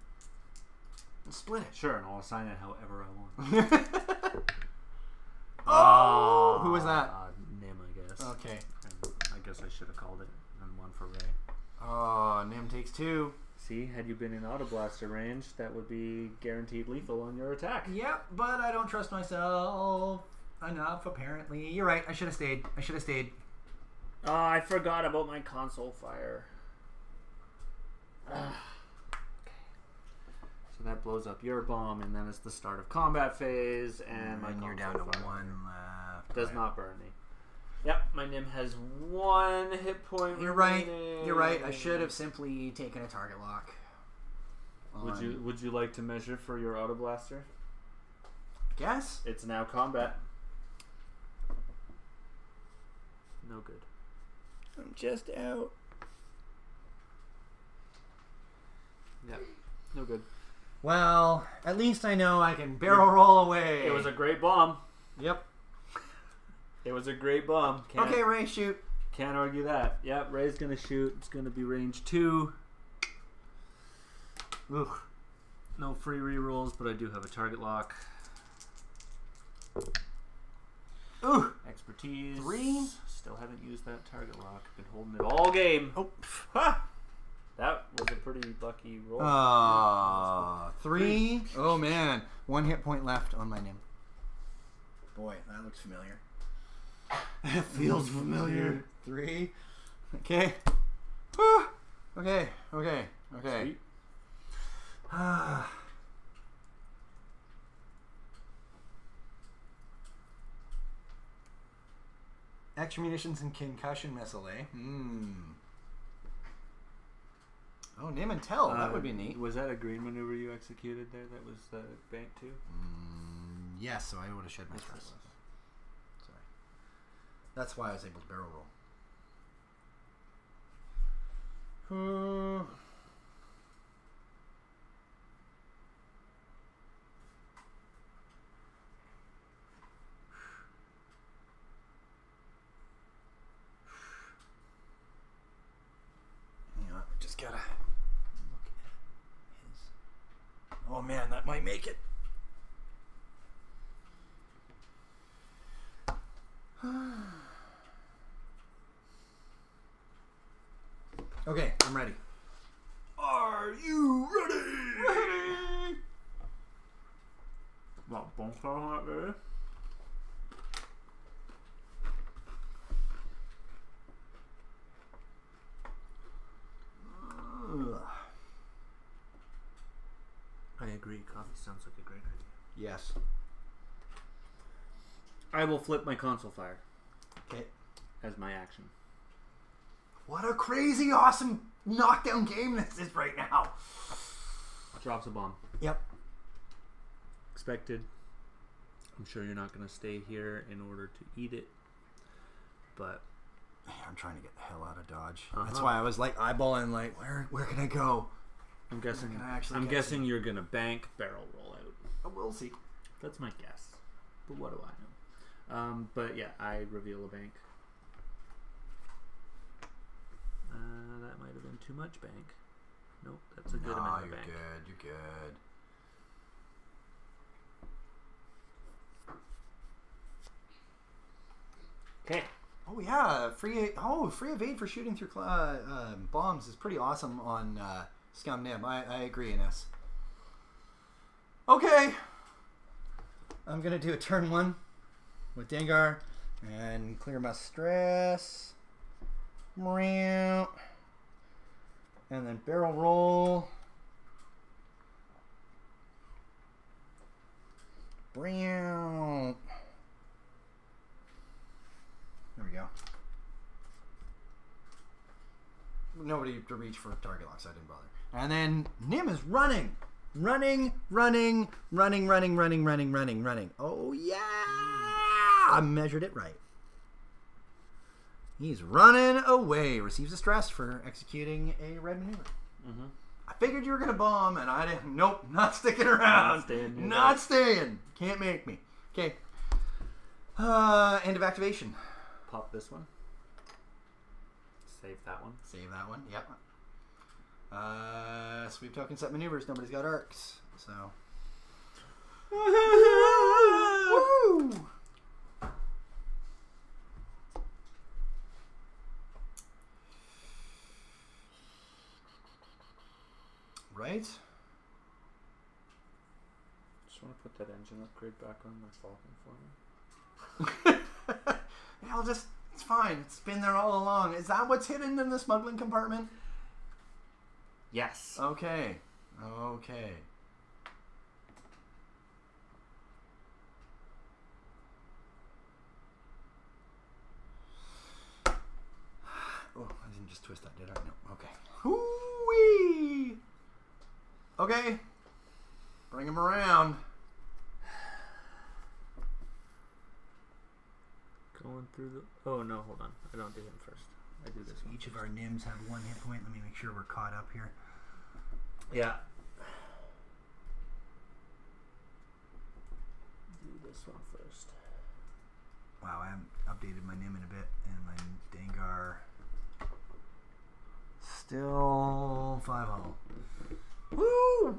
And split it. Sure, and I'll assign it however I want. oh, oh! Who was that? Uh, Nim, I guess. Okay. And I guess I should have called it. And one for Ray. Oh, Nim takes two. See, had you been in auto blaster range, that would be guaranteed lethal on your attack. Yep, but I don't trust myself enough, apparently. You're right. I should have stayed. I should have stayed. Oh, I forgot about my console fire. Ah. So that blows up your bomb, and then it's the start of combat phase, and, and my you're down to one left. Does not burn me. Yep, my Nim has one hit point. You're right. Remaining. You're right. I should have simply taken a target lock. On. Would you Would you like to measure for your auto blaster? Guess it's now combat. No good. I'm just out. Yep, no good. Well, at least I know I can barrel roll away. It was a great bomb. Yep. It was a great bomb. Can't, okay, Ray, shoot. Can't argue that. Yep, Ray's going to shoot. It's going to be range two. Ugh. No free rerolls, but I do have a target lock. Ooh. Expertise. Three. Still haven't used that target lock. Been holding it all game. Oh. Ha! That was a pretty lucky roll. Uh, three. Oh, man. One hit point left on my Nim. Boy, that looks familiar. That feels familiar. Three. Okay. Woo. Okay. Okay. Okay. Ah. Extra munitions and concussion missile, eh? Hmm. Oh, name and tell. Uh, that would be neat. Was that a green maneuver you executed there? That was the bank two? Mm, yes, so I would have shed my stress. Sorry. That's why I was able to barrel roll. Uh, you know, just gotta... Oh man, that might make it. Okay, I'm ready. Are you ready? Ready. That bump out there. Ugh. I agree. Coffee sounds like a great idea. Yes. I will flip my console fire. Okay. As my action. What a crazy, awesome knockdown game this is right now. Drops a bomb. Yep. Expected. I'm sure you're not going to stay here in order to eat it. But... I'm trying to get the hell out of Dodge. Uh-huh. That's why I was like eyeballing, like, where, where can I go? I'm guessing. I'm, I'm guessing you're gonna bank barrel roll out. Oh, we'll see. That's my guess, but what do I know? Um, but yeah, I reveal a bank. Uh, that might have been too much bank. Nope, that's a good no, amount of bank. You're good, you're good. Okay. Oh yeah, free oh free evade for shooting through uh, uh, bombs is pretty awesome on uh, Scumnim. I I agree, Ines. Okay, I'm gonna do a turn one with Dengar and clear my stress. And then barrel roll. Brown. There we go. Nobody to reach for target lock, so I didn't bother. And then Nim is running. Running, running, running, running, running, running, running, running. Oh, yeah! I measured it right. He's running away. Receives a stress for executing a red maneuver. Mm-hmm. I figured you were going to bomb, and I didn't. Nope, not sticking around. Not staying. Not staying. Can't make me. Okay. Uh, end of activation. Pop this one. Save that one. Save that one. Yep. Uh, sweep token set maneuvers. Nobody's got arcs, so. Woo! Right. Just want to put that engine upgrade back on my Falcon for me. I'll just, it's fine. It's been there all along. Is that what's hidden in the smuggling compartment? Yes. Okay. Okay. Oh, I didn't just twist that, did I? No. Okay. Hoo-wee! Okay. Bring him around. Going through the... Oh, no, hold on. I don't do him first. I do this so one. Each first. Of our Nims have one hit point. Let me make sure we're caught up here. Yeah. Do this one first. Wow, I haven't updated my Nim in a bit. And my Dengar... Still... five oh. Woo!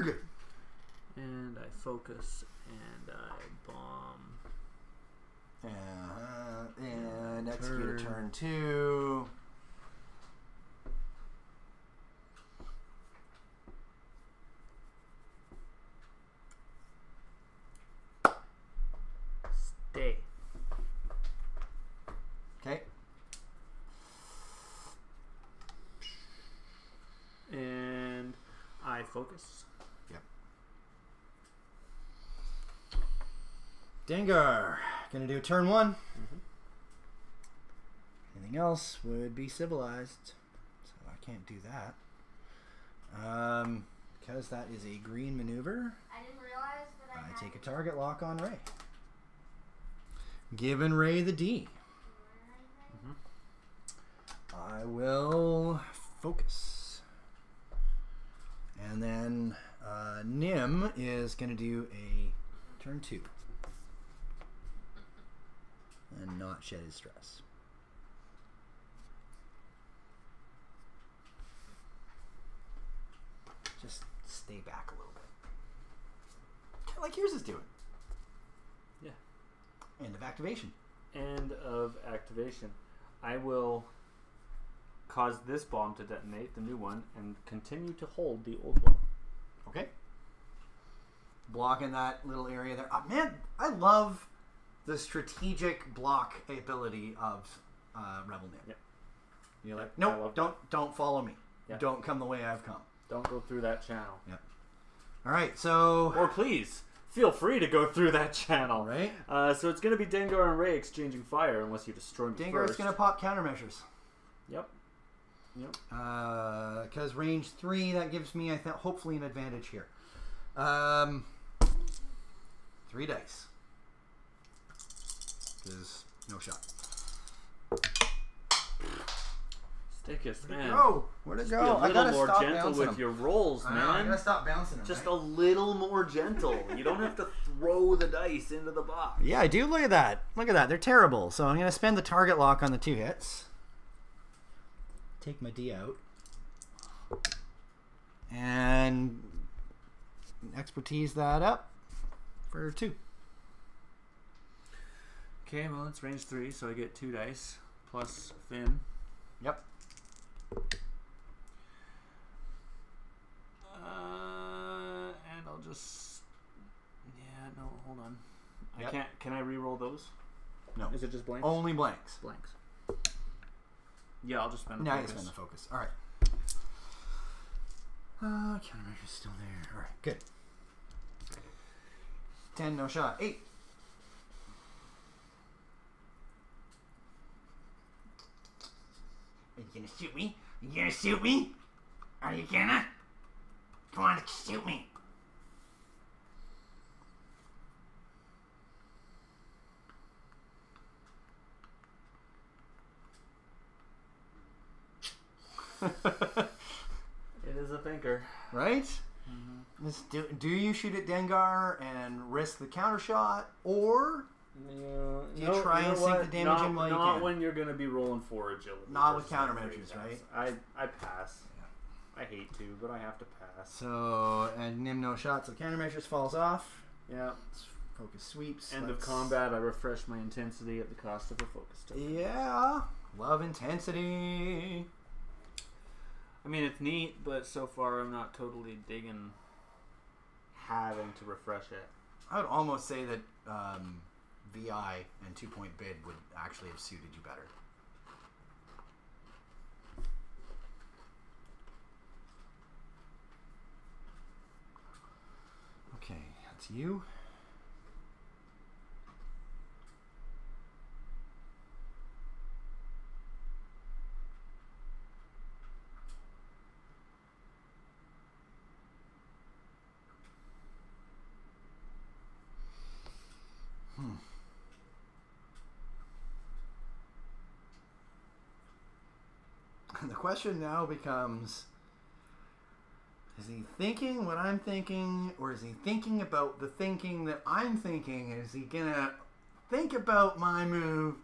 Larg! And I focus and I bomb. Uh, and execute a turn two. Stay. Okay. And I focus. Yep. Dengar. Gonna do turn one. Mm-hmm. Anything else would be civilized, so I can't do that. Um, because that is a green maneuver. I didn't realize that I, I had take a target lock on Ray, giving Ray the D. Mm-hmm. I will focus, and then uh, Nim is gonna do a turn two. And not shed his stress. Just stay back a little bit. Like yours is doing. Yeah. End of activation. End of activation. I will cause this bomb to detonate, the new one, and continue to hold the old one. Okay. Blocking that little area there. Oh, man, I love... the strategic block ability of uh, Rebel Nim. Yep. You're like, no, nope, don't that. don't follow me. Yep. Don't come the way I've come. Don't go through that channel. Yep. All right, so or please feel free to go through that channel. Right. Uh, so it's going to be Dengar and Ray exchanging fire unless you destroy me Dengar's first. Dengar's going to pop countermeasures. Yep. Yep. Because uh, range three, that gives me I think hopefully an advantage here. Um, three dice. Is no shot. Stick us, man. Oh, where'd it go? Where'd it go? Be a little more gentle with them. Your rolls, man. I gotta stop bouncing them, Just right? a little more gentle. You don't have to throw the dice into the box. Yeah, I do. Look at that. Look at that. They're terrible. So I'm gonna spend the target lock on the two hits. Take my D out. and expertise that up for two. Okay, well, it's range three, so I get two dice plus Finn. Yep. Uh, and I'll just, yeah, no, hold on. Yep. I can't. Can I re-roll those? No. Is it just blanks? Only blanks. Blanks. Yeah, I'll just spend. Now you spend the focus. All right. Uh, countermeasure's still there. All right, good. Ten, no shot. Eight. Are you gonna shoot me? Are you gonna shoot me? Are you gonna? Come on, shoot me. It is a thinker. Right? Mm-hmm. do, do you shoot at Dengar and risk the counter shot, or yeah. do you no, try you know and sink the damage not, in while you Not can? when you're going to be rolling for agility. Not with countermeasures, right? I, I pass. Yeah. I hate to, but I have to pass. So, and Nim no shot, so countermeasures falls off. Yeah. Focus sweeps. End Let's... of combat, I refresh my intensity at the cost of a focus token. Yeah. Love intensity. I mean, it's neat, but so far I'm not totally digging having to refresh it. I would almost say that um, V I and two-point bid would actually have suited you better. Okay, that's you. The question now becomes, is he thinking what I'm thinking, or is he thinking about the thinking that I'm thinking? Is he gonna think about my move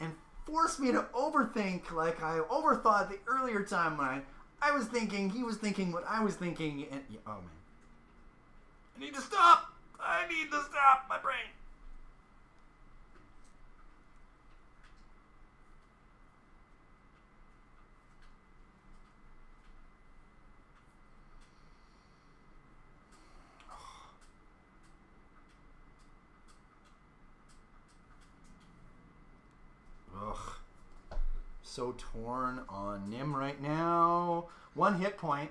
and force me to overthink like I overthought the earlier time when I, I was thinking, he was thinking what I was thinking, and yeah, oh man. I need to stop! I need to stop my brain! So torn on Nim right now. One hit point.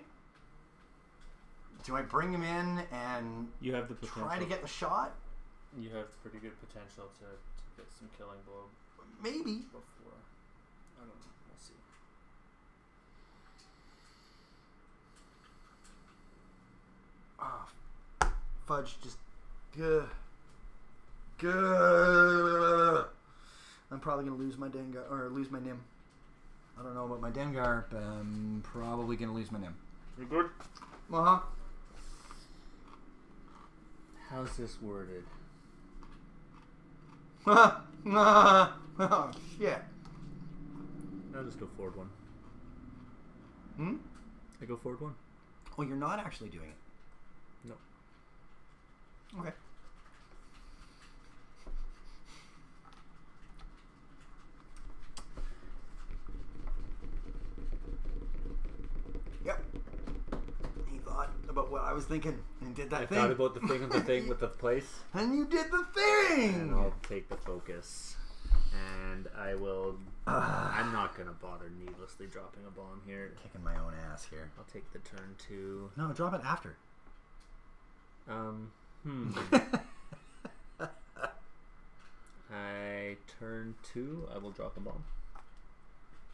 Do I bring him in and you have the potential. Try to get the shot? You have pretty good potential to, to get some killing blow. Maybe. Before. I don't know. We'll see. Ah, oh, fudge. Just. Gah. Gah. I'm probably gonna lose my Dengar or lose my Nim. I don't know about my Dengar, but I'm probably going to lose my Nim. You good? Uh-huh. How's this worded? Oh, shit. I'll just go forward one. Hmm? I go forward one. Oh, you're not actually doing it? No. Okay. About what I was thinking and did that I thing. I thought about the thing and the thing with the place. And you did the thing! And I'll take the focus. And I will... Uh, I'm not going to bother needlessly dropping a bomb here. Kicking my own ass here. I'll take the turn two. No, drop it after. Um, hmm. I turn two. I will drop a bomb.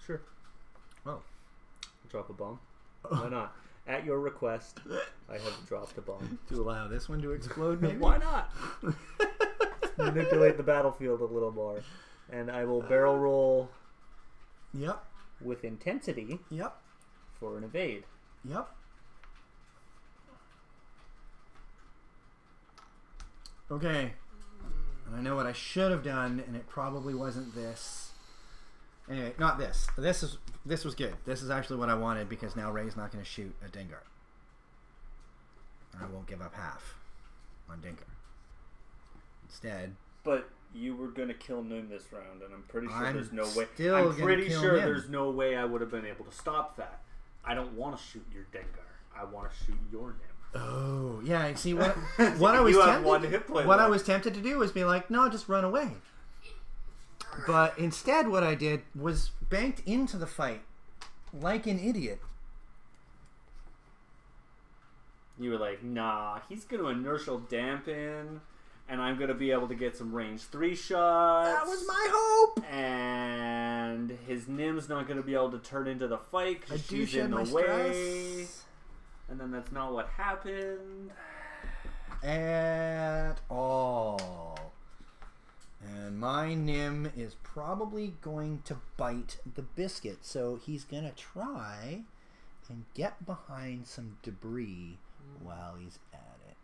Sure. Oh. Drop a bomb. Oh. Why not? At your request, I have dropped a bomb. To allow this one to explode, maybe? Why not? Manipulate the battlefield a little more. And I will barrel roll Yep. with intensity Yep. for an evade. Yep. Okay. And I know what I should have done, and it probably wasn't this. Anyway, not this. This is this was good. This is actually what I wanted because now Ray's not going to shoot a Dengar. and I won't give up half on Dinker. Instead... But you were going to kill Noom this round, and I'm pretty sure I'm there's no way... I'm pretty sure him. There's no way I would have been able to stop that. I don't want to shoot your Dengar. I want to shoot your Nim. Oh, yeah. See, what, what, I, was tempted, what I was tempted to do was be like, no, just run away. But instead what I did was banked into the fight like an idiot. You were like, nah, he's going to inertial dampen, and I'm going to be able to get some range three shots. That was my hope. And his Nim's not going to be able to turn into the fight because she's in the way. Stress. And then that's not what happened. At all. And my Nim is probably going to bite the biscuit. So he's going to try and get behind some debris while he's at it.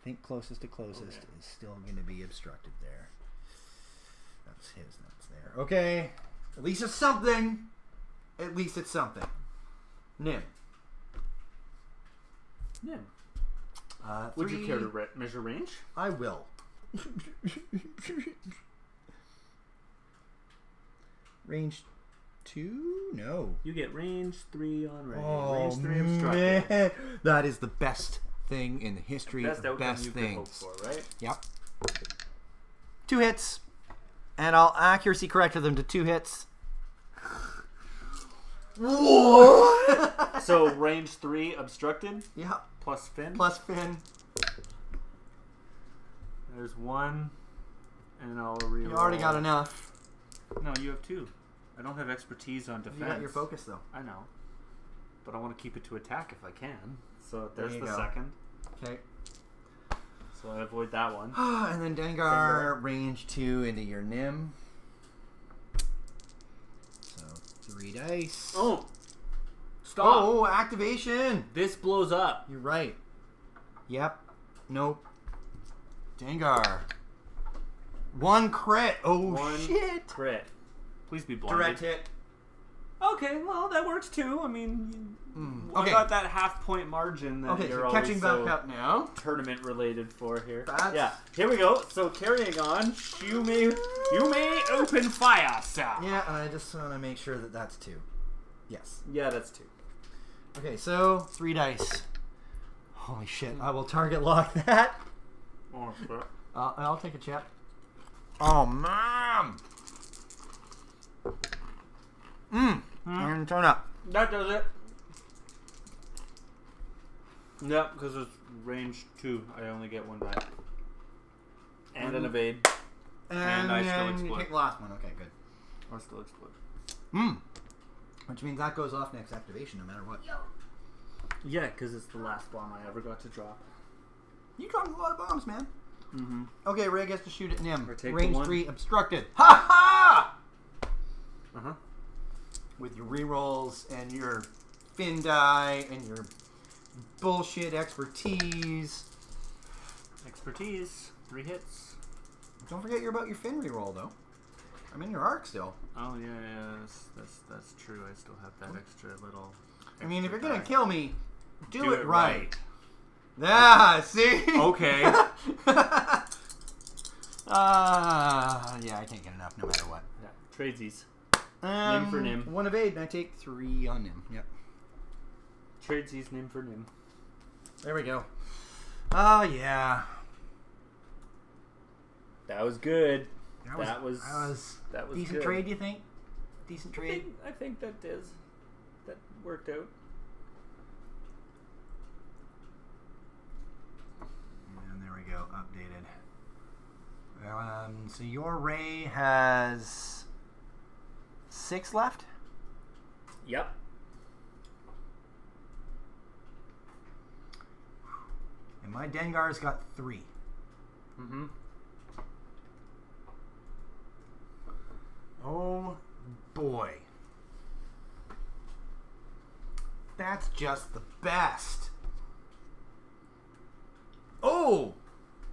I think closest to closest okay. is still going to be obstructed there. That's his, that's there. Okay. At least it's something. At least it's something. Nim. Nim. Uh, Would three, you care to re measure range? I will. Range two? No. You get range three on range. Oh, range three obstructed. That is the best thing in the history the best of best you things. Hope for, right? Yep. Two hits. And I'll accuracy correct them to two hits. What? So range three obstructed? Yep. Plus fin? Plus fin. There's one, and I'll reroll. You already got enough. No, you have two. I don't have expertise on defense. You got your focus, though. I know. But I want to keep it to attack if I can. So there's there the go. second. Okay. So I avoid that one. And then Dengar, Dengar, range two into your Nim. So three dice. Oh! Stop! Oh, activation! This blows up. You're right. Yep. Nope. Dengar. One crit. Oh, One shit. crit. Please be blinded. Direct hit. Okay, well, that works too. I mean, mm. okay. I got that half point margin that okay, you're so catching back so up now. Tournament related for here. That's... Yeah, here we go. So carrying on, you may you may open fire, sir. Yeah, and I just want to make sure that that's two. Yes. Yeah, that's two. Okay, so three dice. Holy shit! I will target lock that. Uh, I'll take a chip. Oh, mom! Mmm. I'm gonna turn up. That does it. Yep, because it's range two. I only get one back. And mm. an evade. And, and I still explode. You take the last one. Okay, good. I still explode. Mmm. Which means that goes off next activation no matter what. Yeah, because it's the last bomb I ever got to drop. You dropped a lot of bombs, man. Mm-hmm. Okay, Ray gets to shoot at Nim. Range three obstructed. Ha ha! Uh-huh. With your rerolls and your fin die and your bullshit expertise. Expertise. Three hits. Don't forget you're about your fin reroll, though. I'm in your arc still. Oh, yeah, yeah. That's, that's, that's true. I still have that extra little... Extra I mean, if you're going to kill me, do, do it, it right. right. Yeah, see? Okay. Ah, uh, yeah, I can't get enough no matter what. Yeah, tradesies. Um, Nim for Nim. One evade, and I take three on Nim. Yep. Tradesies, Nim for Nim. There we go. Oh, yeah. That was good. That was... That was, that was, that was decent good. trade, you think? Decent trade? I think, I think that is. That worked out. Go updated. Um, so your Ray has six left. Yep. And my Dengar's got three. Mm-hmm. Oh boy, that's just the best. Oh.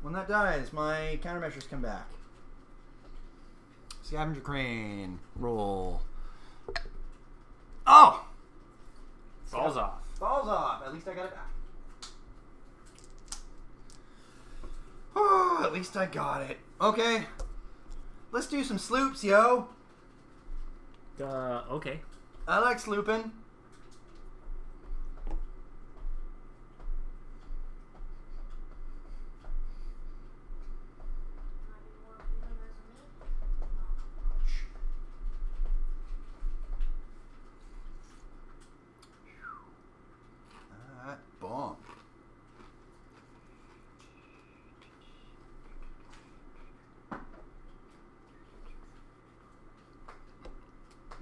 When that dies, my countermeasures come back. Scavenger crane. Roll. Oh! Falls off. Falls off. At least I got it back. least I got it. Okay. Let's do some sloops, yo. Uh, okay. I like slooping.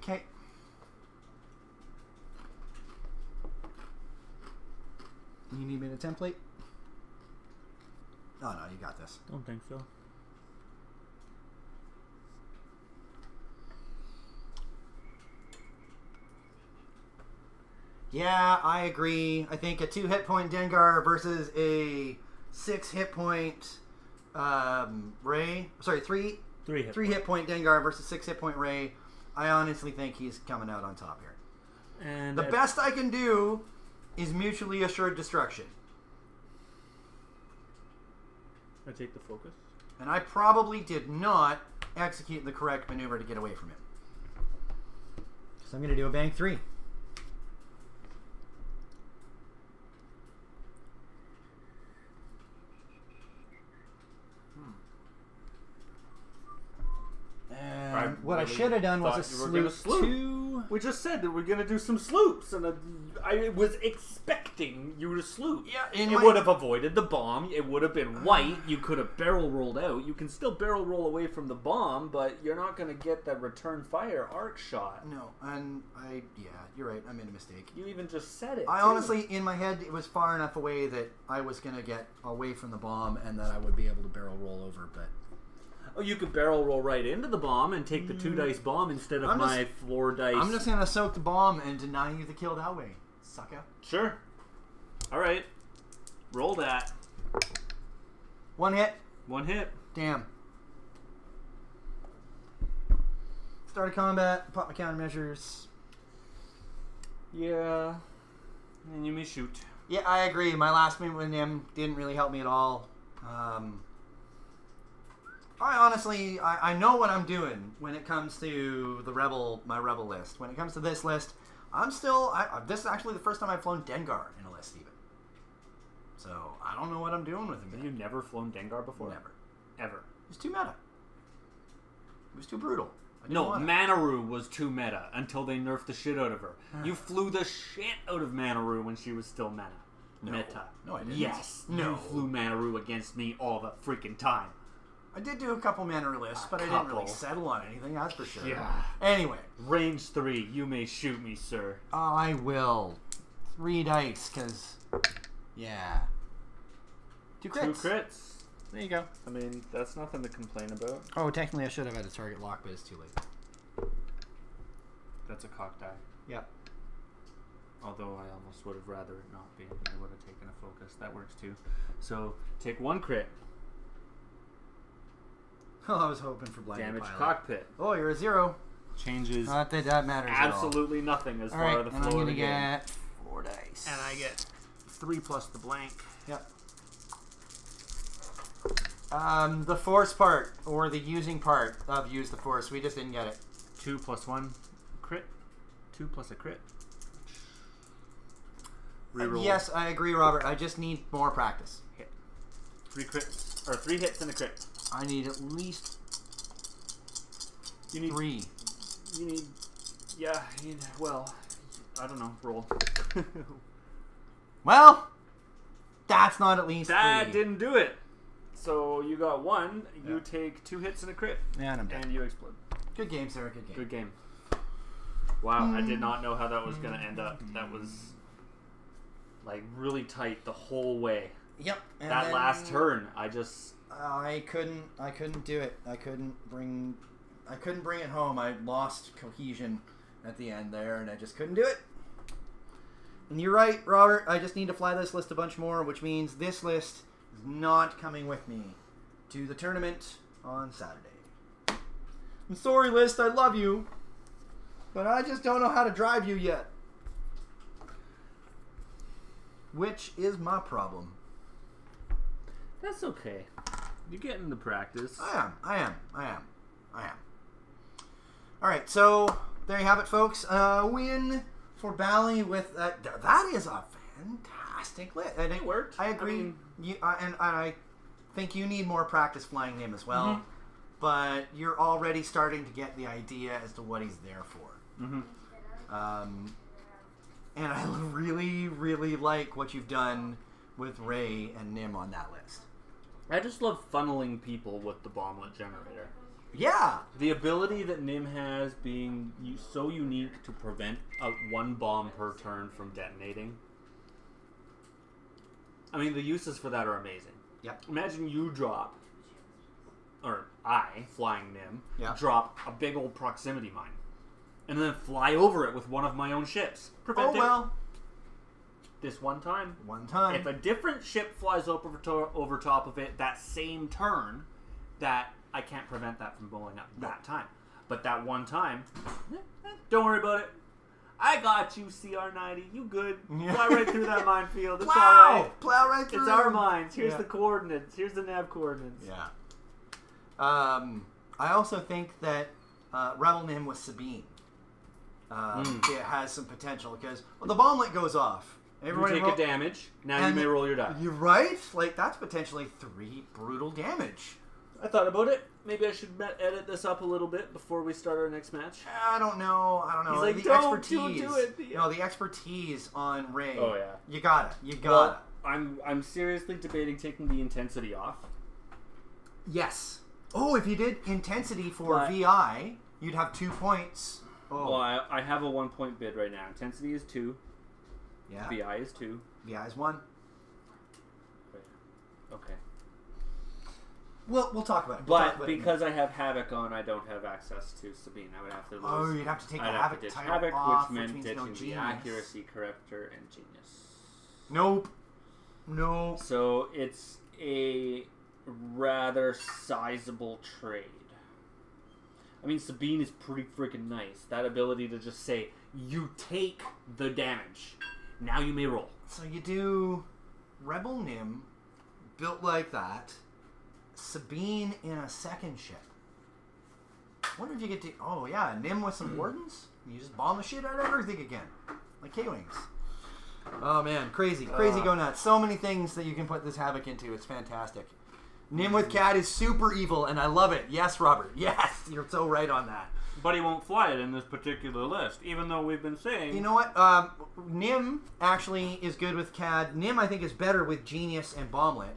Okay. You need me to template? Oh no, you got this. Don't think so. Yeah, I agree. I think a two hit point Dengar versus a six hit point um, Ray. Sorry, three. Three hit. Three hit point Dengar versus six hit point Ray. I honestly think he's coming out on top here. And the best I can do is mutually assured destruction. I take the focus. And I probably did not execute the correct maneuver to get away from him. So I'm going to do a bank three. What I should have done was a sloop, sloop two. We just said that we're going to do some sloops, and a, I was expecting you to sloop. Yeah, it my... would have avoided the bomb. It would have been white. You could have barrel rolled out. You can still barrel roll away from the bomb, but you're not going to get that return fire arc shot. No, and I yeah, you're right. I made a mistake. You even just said it. I too. honestly, in my head, it was far enough away that I was going to get away from the bomb, and that I would be able to barrel roll over, but. Oh, you could barrel roll right into the bomb and take the two dice bomb instead of just, my floor dice. I'm just going to soak the bomb and deny you the kill that way, sucker. Sure. All right. Roll that. One hit. One hit. Damn. Start a combat. Pop my countermeasures. Yeah. And you may shoot. Yeah, I agree. My last minute with him didn't really help me at all. Um... I honestly, I, I know what I'm doing when it comes to the rebel, my rebel list. When it comes to this list, I'm still, I, this is actually the first time I've flown Dengar in a list even. So, I don't know what I'm doing with him. Have you never flown Dengar before? Never. Ever. It was too meta. It was too brutal. No, Manaru was too meta until they nerfed the shit out of her. You flew the shit out of Manaru when she was still meta. No. Meta. No, I didn't. Yes. No. You flew Manaru against me all the freaking time. I did do a couple manner lists, a but couple. I didn't really settle on anything, that's for sure. Yeah. Anyway. Range three, you may shoot me, sir. Oh, I will. Three dice, because, yeah. Two crits. Two crits. There you go. I mean, that's nothing to complain about. Oh, technically I should have had a target lock, but it's too late. That's a cocked die. Yep. Although I almost would have rather it not be. I would have taken a focus. That works too. So, take one crit. Well, I was hoping for blinded damage pilot. Cockpit. Oh, you're a zero. Changes. Not that that matters. Absolutely at all. nothing as all far as right, the floor of the game. I'm gonna get four dice, and I get three plus the blank. Yep. Um, the force part or the using part of use the force. We just didn't get it. Two plus one crit. Two plus a crit. Reroll. Uh, yes, I agree, Robert. I just need more practice. Hit. Three crits or three hits and a crit. I need at least you need, three. You need, yeah, you need, well, I don't know, roll. Well, that's not at least That three. didn't do it. So you got one, yeah. You take two hits and a crit. Yeah, and I'm dead. And you explode. Good game, Sarah, good game. Good game. Wow, mm. I did not know how that was going to end up. That was, like, really tight the whole way. Yep. And that last turn, I just... I couldn't. I couldn't do it. I couldn't bring. I couldn't bring it home. I lost cohesion at the end there, and I just couldn't do it. And you're right, Robert. I just need to fly this list a bunch more, which means this list is not coming with me to the tournament on Saturday. I'm sorry, list. I love you, but I just don't know how to drive you yet, which is my problem. That's okay. You're getting the practice. I am. I am. I am. I am. All right. So there you have it, folks. Uh, win for Bally with uh, that is a fantastic list. And it worked. I agree. I mean, you, uh, and, and I think you need more practice flying name as well. Mm-hmm. But you're already starting to get the idea as to what he's there for. Mm-hmm. Um, and I really, really like what you've done with Ray and Nim on that list. I just love funneling people with the bomblet generator. Yeah! The ability that Nim has being so unique to prevent a one bomb per turn from detonating. I mean, the uses for that are amazing. Yep. Imagine you drop, or I, flying Nim, yep. drop a big old proximity mine. And then fly over it with one of my own ships. Prevent oh, well. This one time. One time. If a different ship flies over, to over top of it that same turn, that I can't prevent that from blowing up that time. But that one time, don't worry about it. I got you, C R ninety. You good. Yeah. Fly right through that minefield. It's wow. all right. Plow right through. It's our mines. Here's yeah. the coordinates. Here's the nav coordinates. Yeah. Um, I also think that uh, Rebel Nim with Sabine uh, mm. it has some potential because well, the bomblet goes off. Everybody you take a damage. Now you may roll your die. You're right. Like, that's potentially three brutal damage. I thought about it. Maybe I should edit this up a little bit before we start our next match. I don't know. I don't know. He's like, the don't, expertise. Don't do it. The, no, the expertise on Ray. Oh, yeah. You got it. You got well, it. I'm, I'm seriously debating taking the intensity off. Yes. Oh, if you did intensity for but, V I, you'd have two points. Oh. Well, I, I have a one-point bid right now. Intensity is two. Yeah. V I is two. V I is one. Wait. Okay. Well, we'll talk about it. We'll but about because it. I have Havoc on, I don't have access to Sabine. I would have to lose. Oh, you'd have to take I'd the Havoc title Havoc, off, which meant which ditching no the accuracy, corrector, and genius. Nope. Nope. So it's a rather sizable trade. I mean, Sabine is pretty freaking nice. That ability to just say, you take the damage. Now you may roll. So you do Rebel Nim, built like that. Sabine in a second ship. I wonder if you get to... Oh, yeah, Nim with some wardens. You just bomb the shit out of everything again. Like K-Wings. Oh, man. Crazy. Crazy uh, go nuts. So many things that you can put this Havoc into. It's fantastic. Nim with Cat is super evil, and I love it. Yes, Robert. Yes. You're so right on that. But he won't fly it in this particular list, even though we've been saying... You know what? Um, Nim actually is good with Cad. Nim, I think, is better with Genius and Bomblet.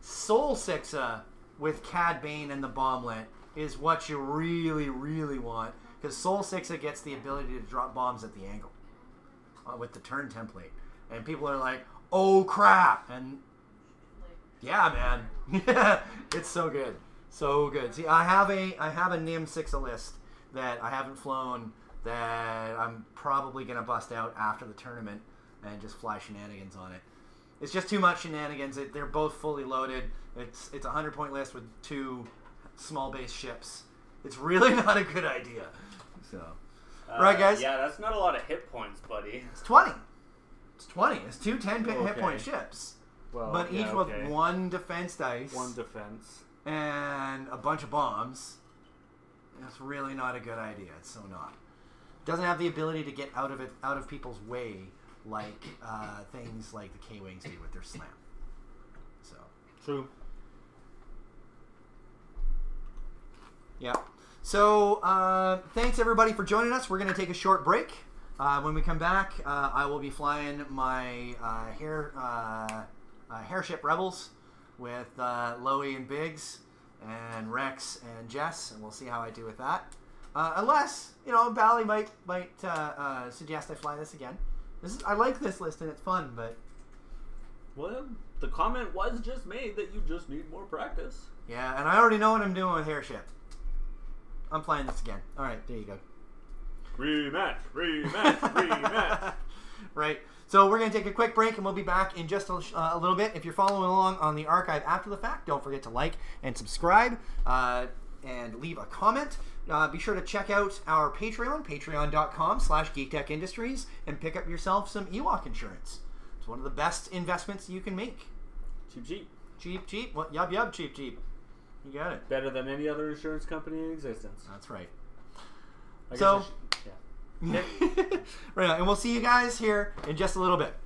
Soul Sixa with Cad Bane and the Bomblet is what you really, really want. Because Soul Sixa gets the ability to drop bombs at the angle uh, with the turn template. And people are like, oh, crap. And yeah, man. It's so good. So good. See, I have a, I have a Nim Sixa list that I haven't flown, that I'm probably going to bust out after the tournament and just fly shenanigans on it. It's just too much shenanigans. It, they're both fully loaded. It's it's a hundred-point list with two small base ships. It's really not a good idea. So, uh, all right, guys. Yeah, that's not a lot of hit points, budty. It's twenty. It's twenty. It's two ten-hit okay. point ships, well, but yeah, each with okay. one defense dice. One defense. And a bunch of bombs. That's really not a good idea. It's so not. Doesn't have the ability to get out of it, out of people's way, like uh, things like the K-Wings do with their slam. So true. Yeah. So uh, thanks everybody for joining us. We're going to take a short break. Uh, when we come back, uh, I will be flying my uh, hair uh, uh, Hairship Rebels with uh, Loey and Biggs, and Rex and Jess, and we'll see how I do with that. Uh, unless, you know, Bally might might uh, uh, suggest I fly this again. This is, I like this list and it's fun, but... Well, the comment was just made that you just need more practice. Yeah, and I already know what I'm doing with Hairship. I'm flying this again. All right, there you go. Rematch, rematch, rematch. Right. So we're going to take a quick break, and we'll be back in just a, uh, a little bit. If you're following along on the archive after the fact, don't forget to like and subscribe uh, and leave a comment. Uh, be sure to check out our Patreon, patreon.com slash geektechindustries, and pick up yourself some Ewok insurance. It's one of the best investments you can make. Cheap, cheap. Cheap, cheap. What? Yub, yub, cheap, cheap. You got it. Better than any other insurance company in existence. That's right. I guess so, I should, yeah. Right on, and we'll see you guys here in just a little bit.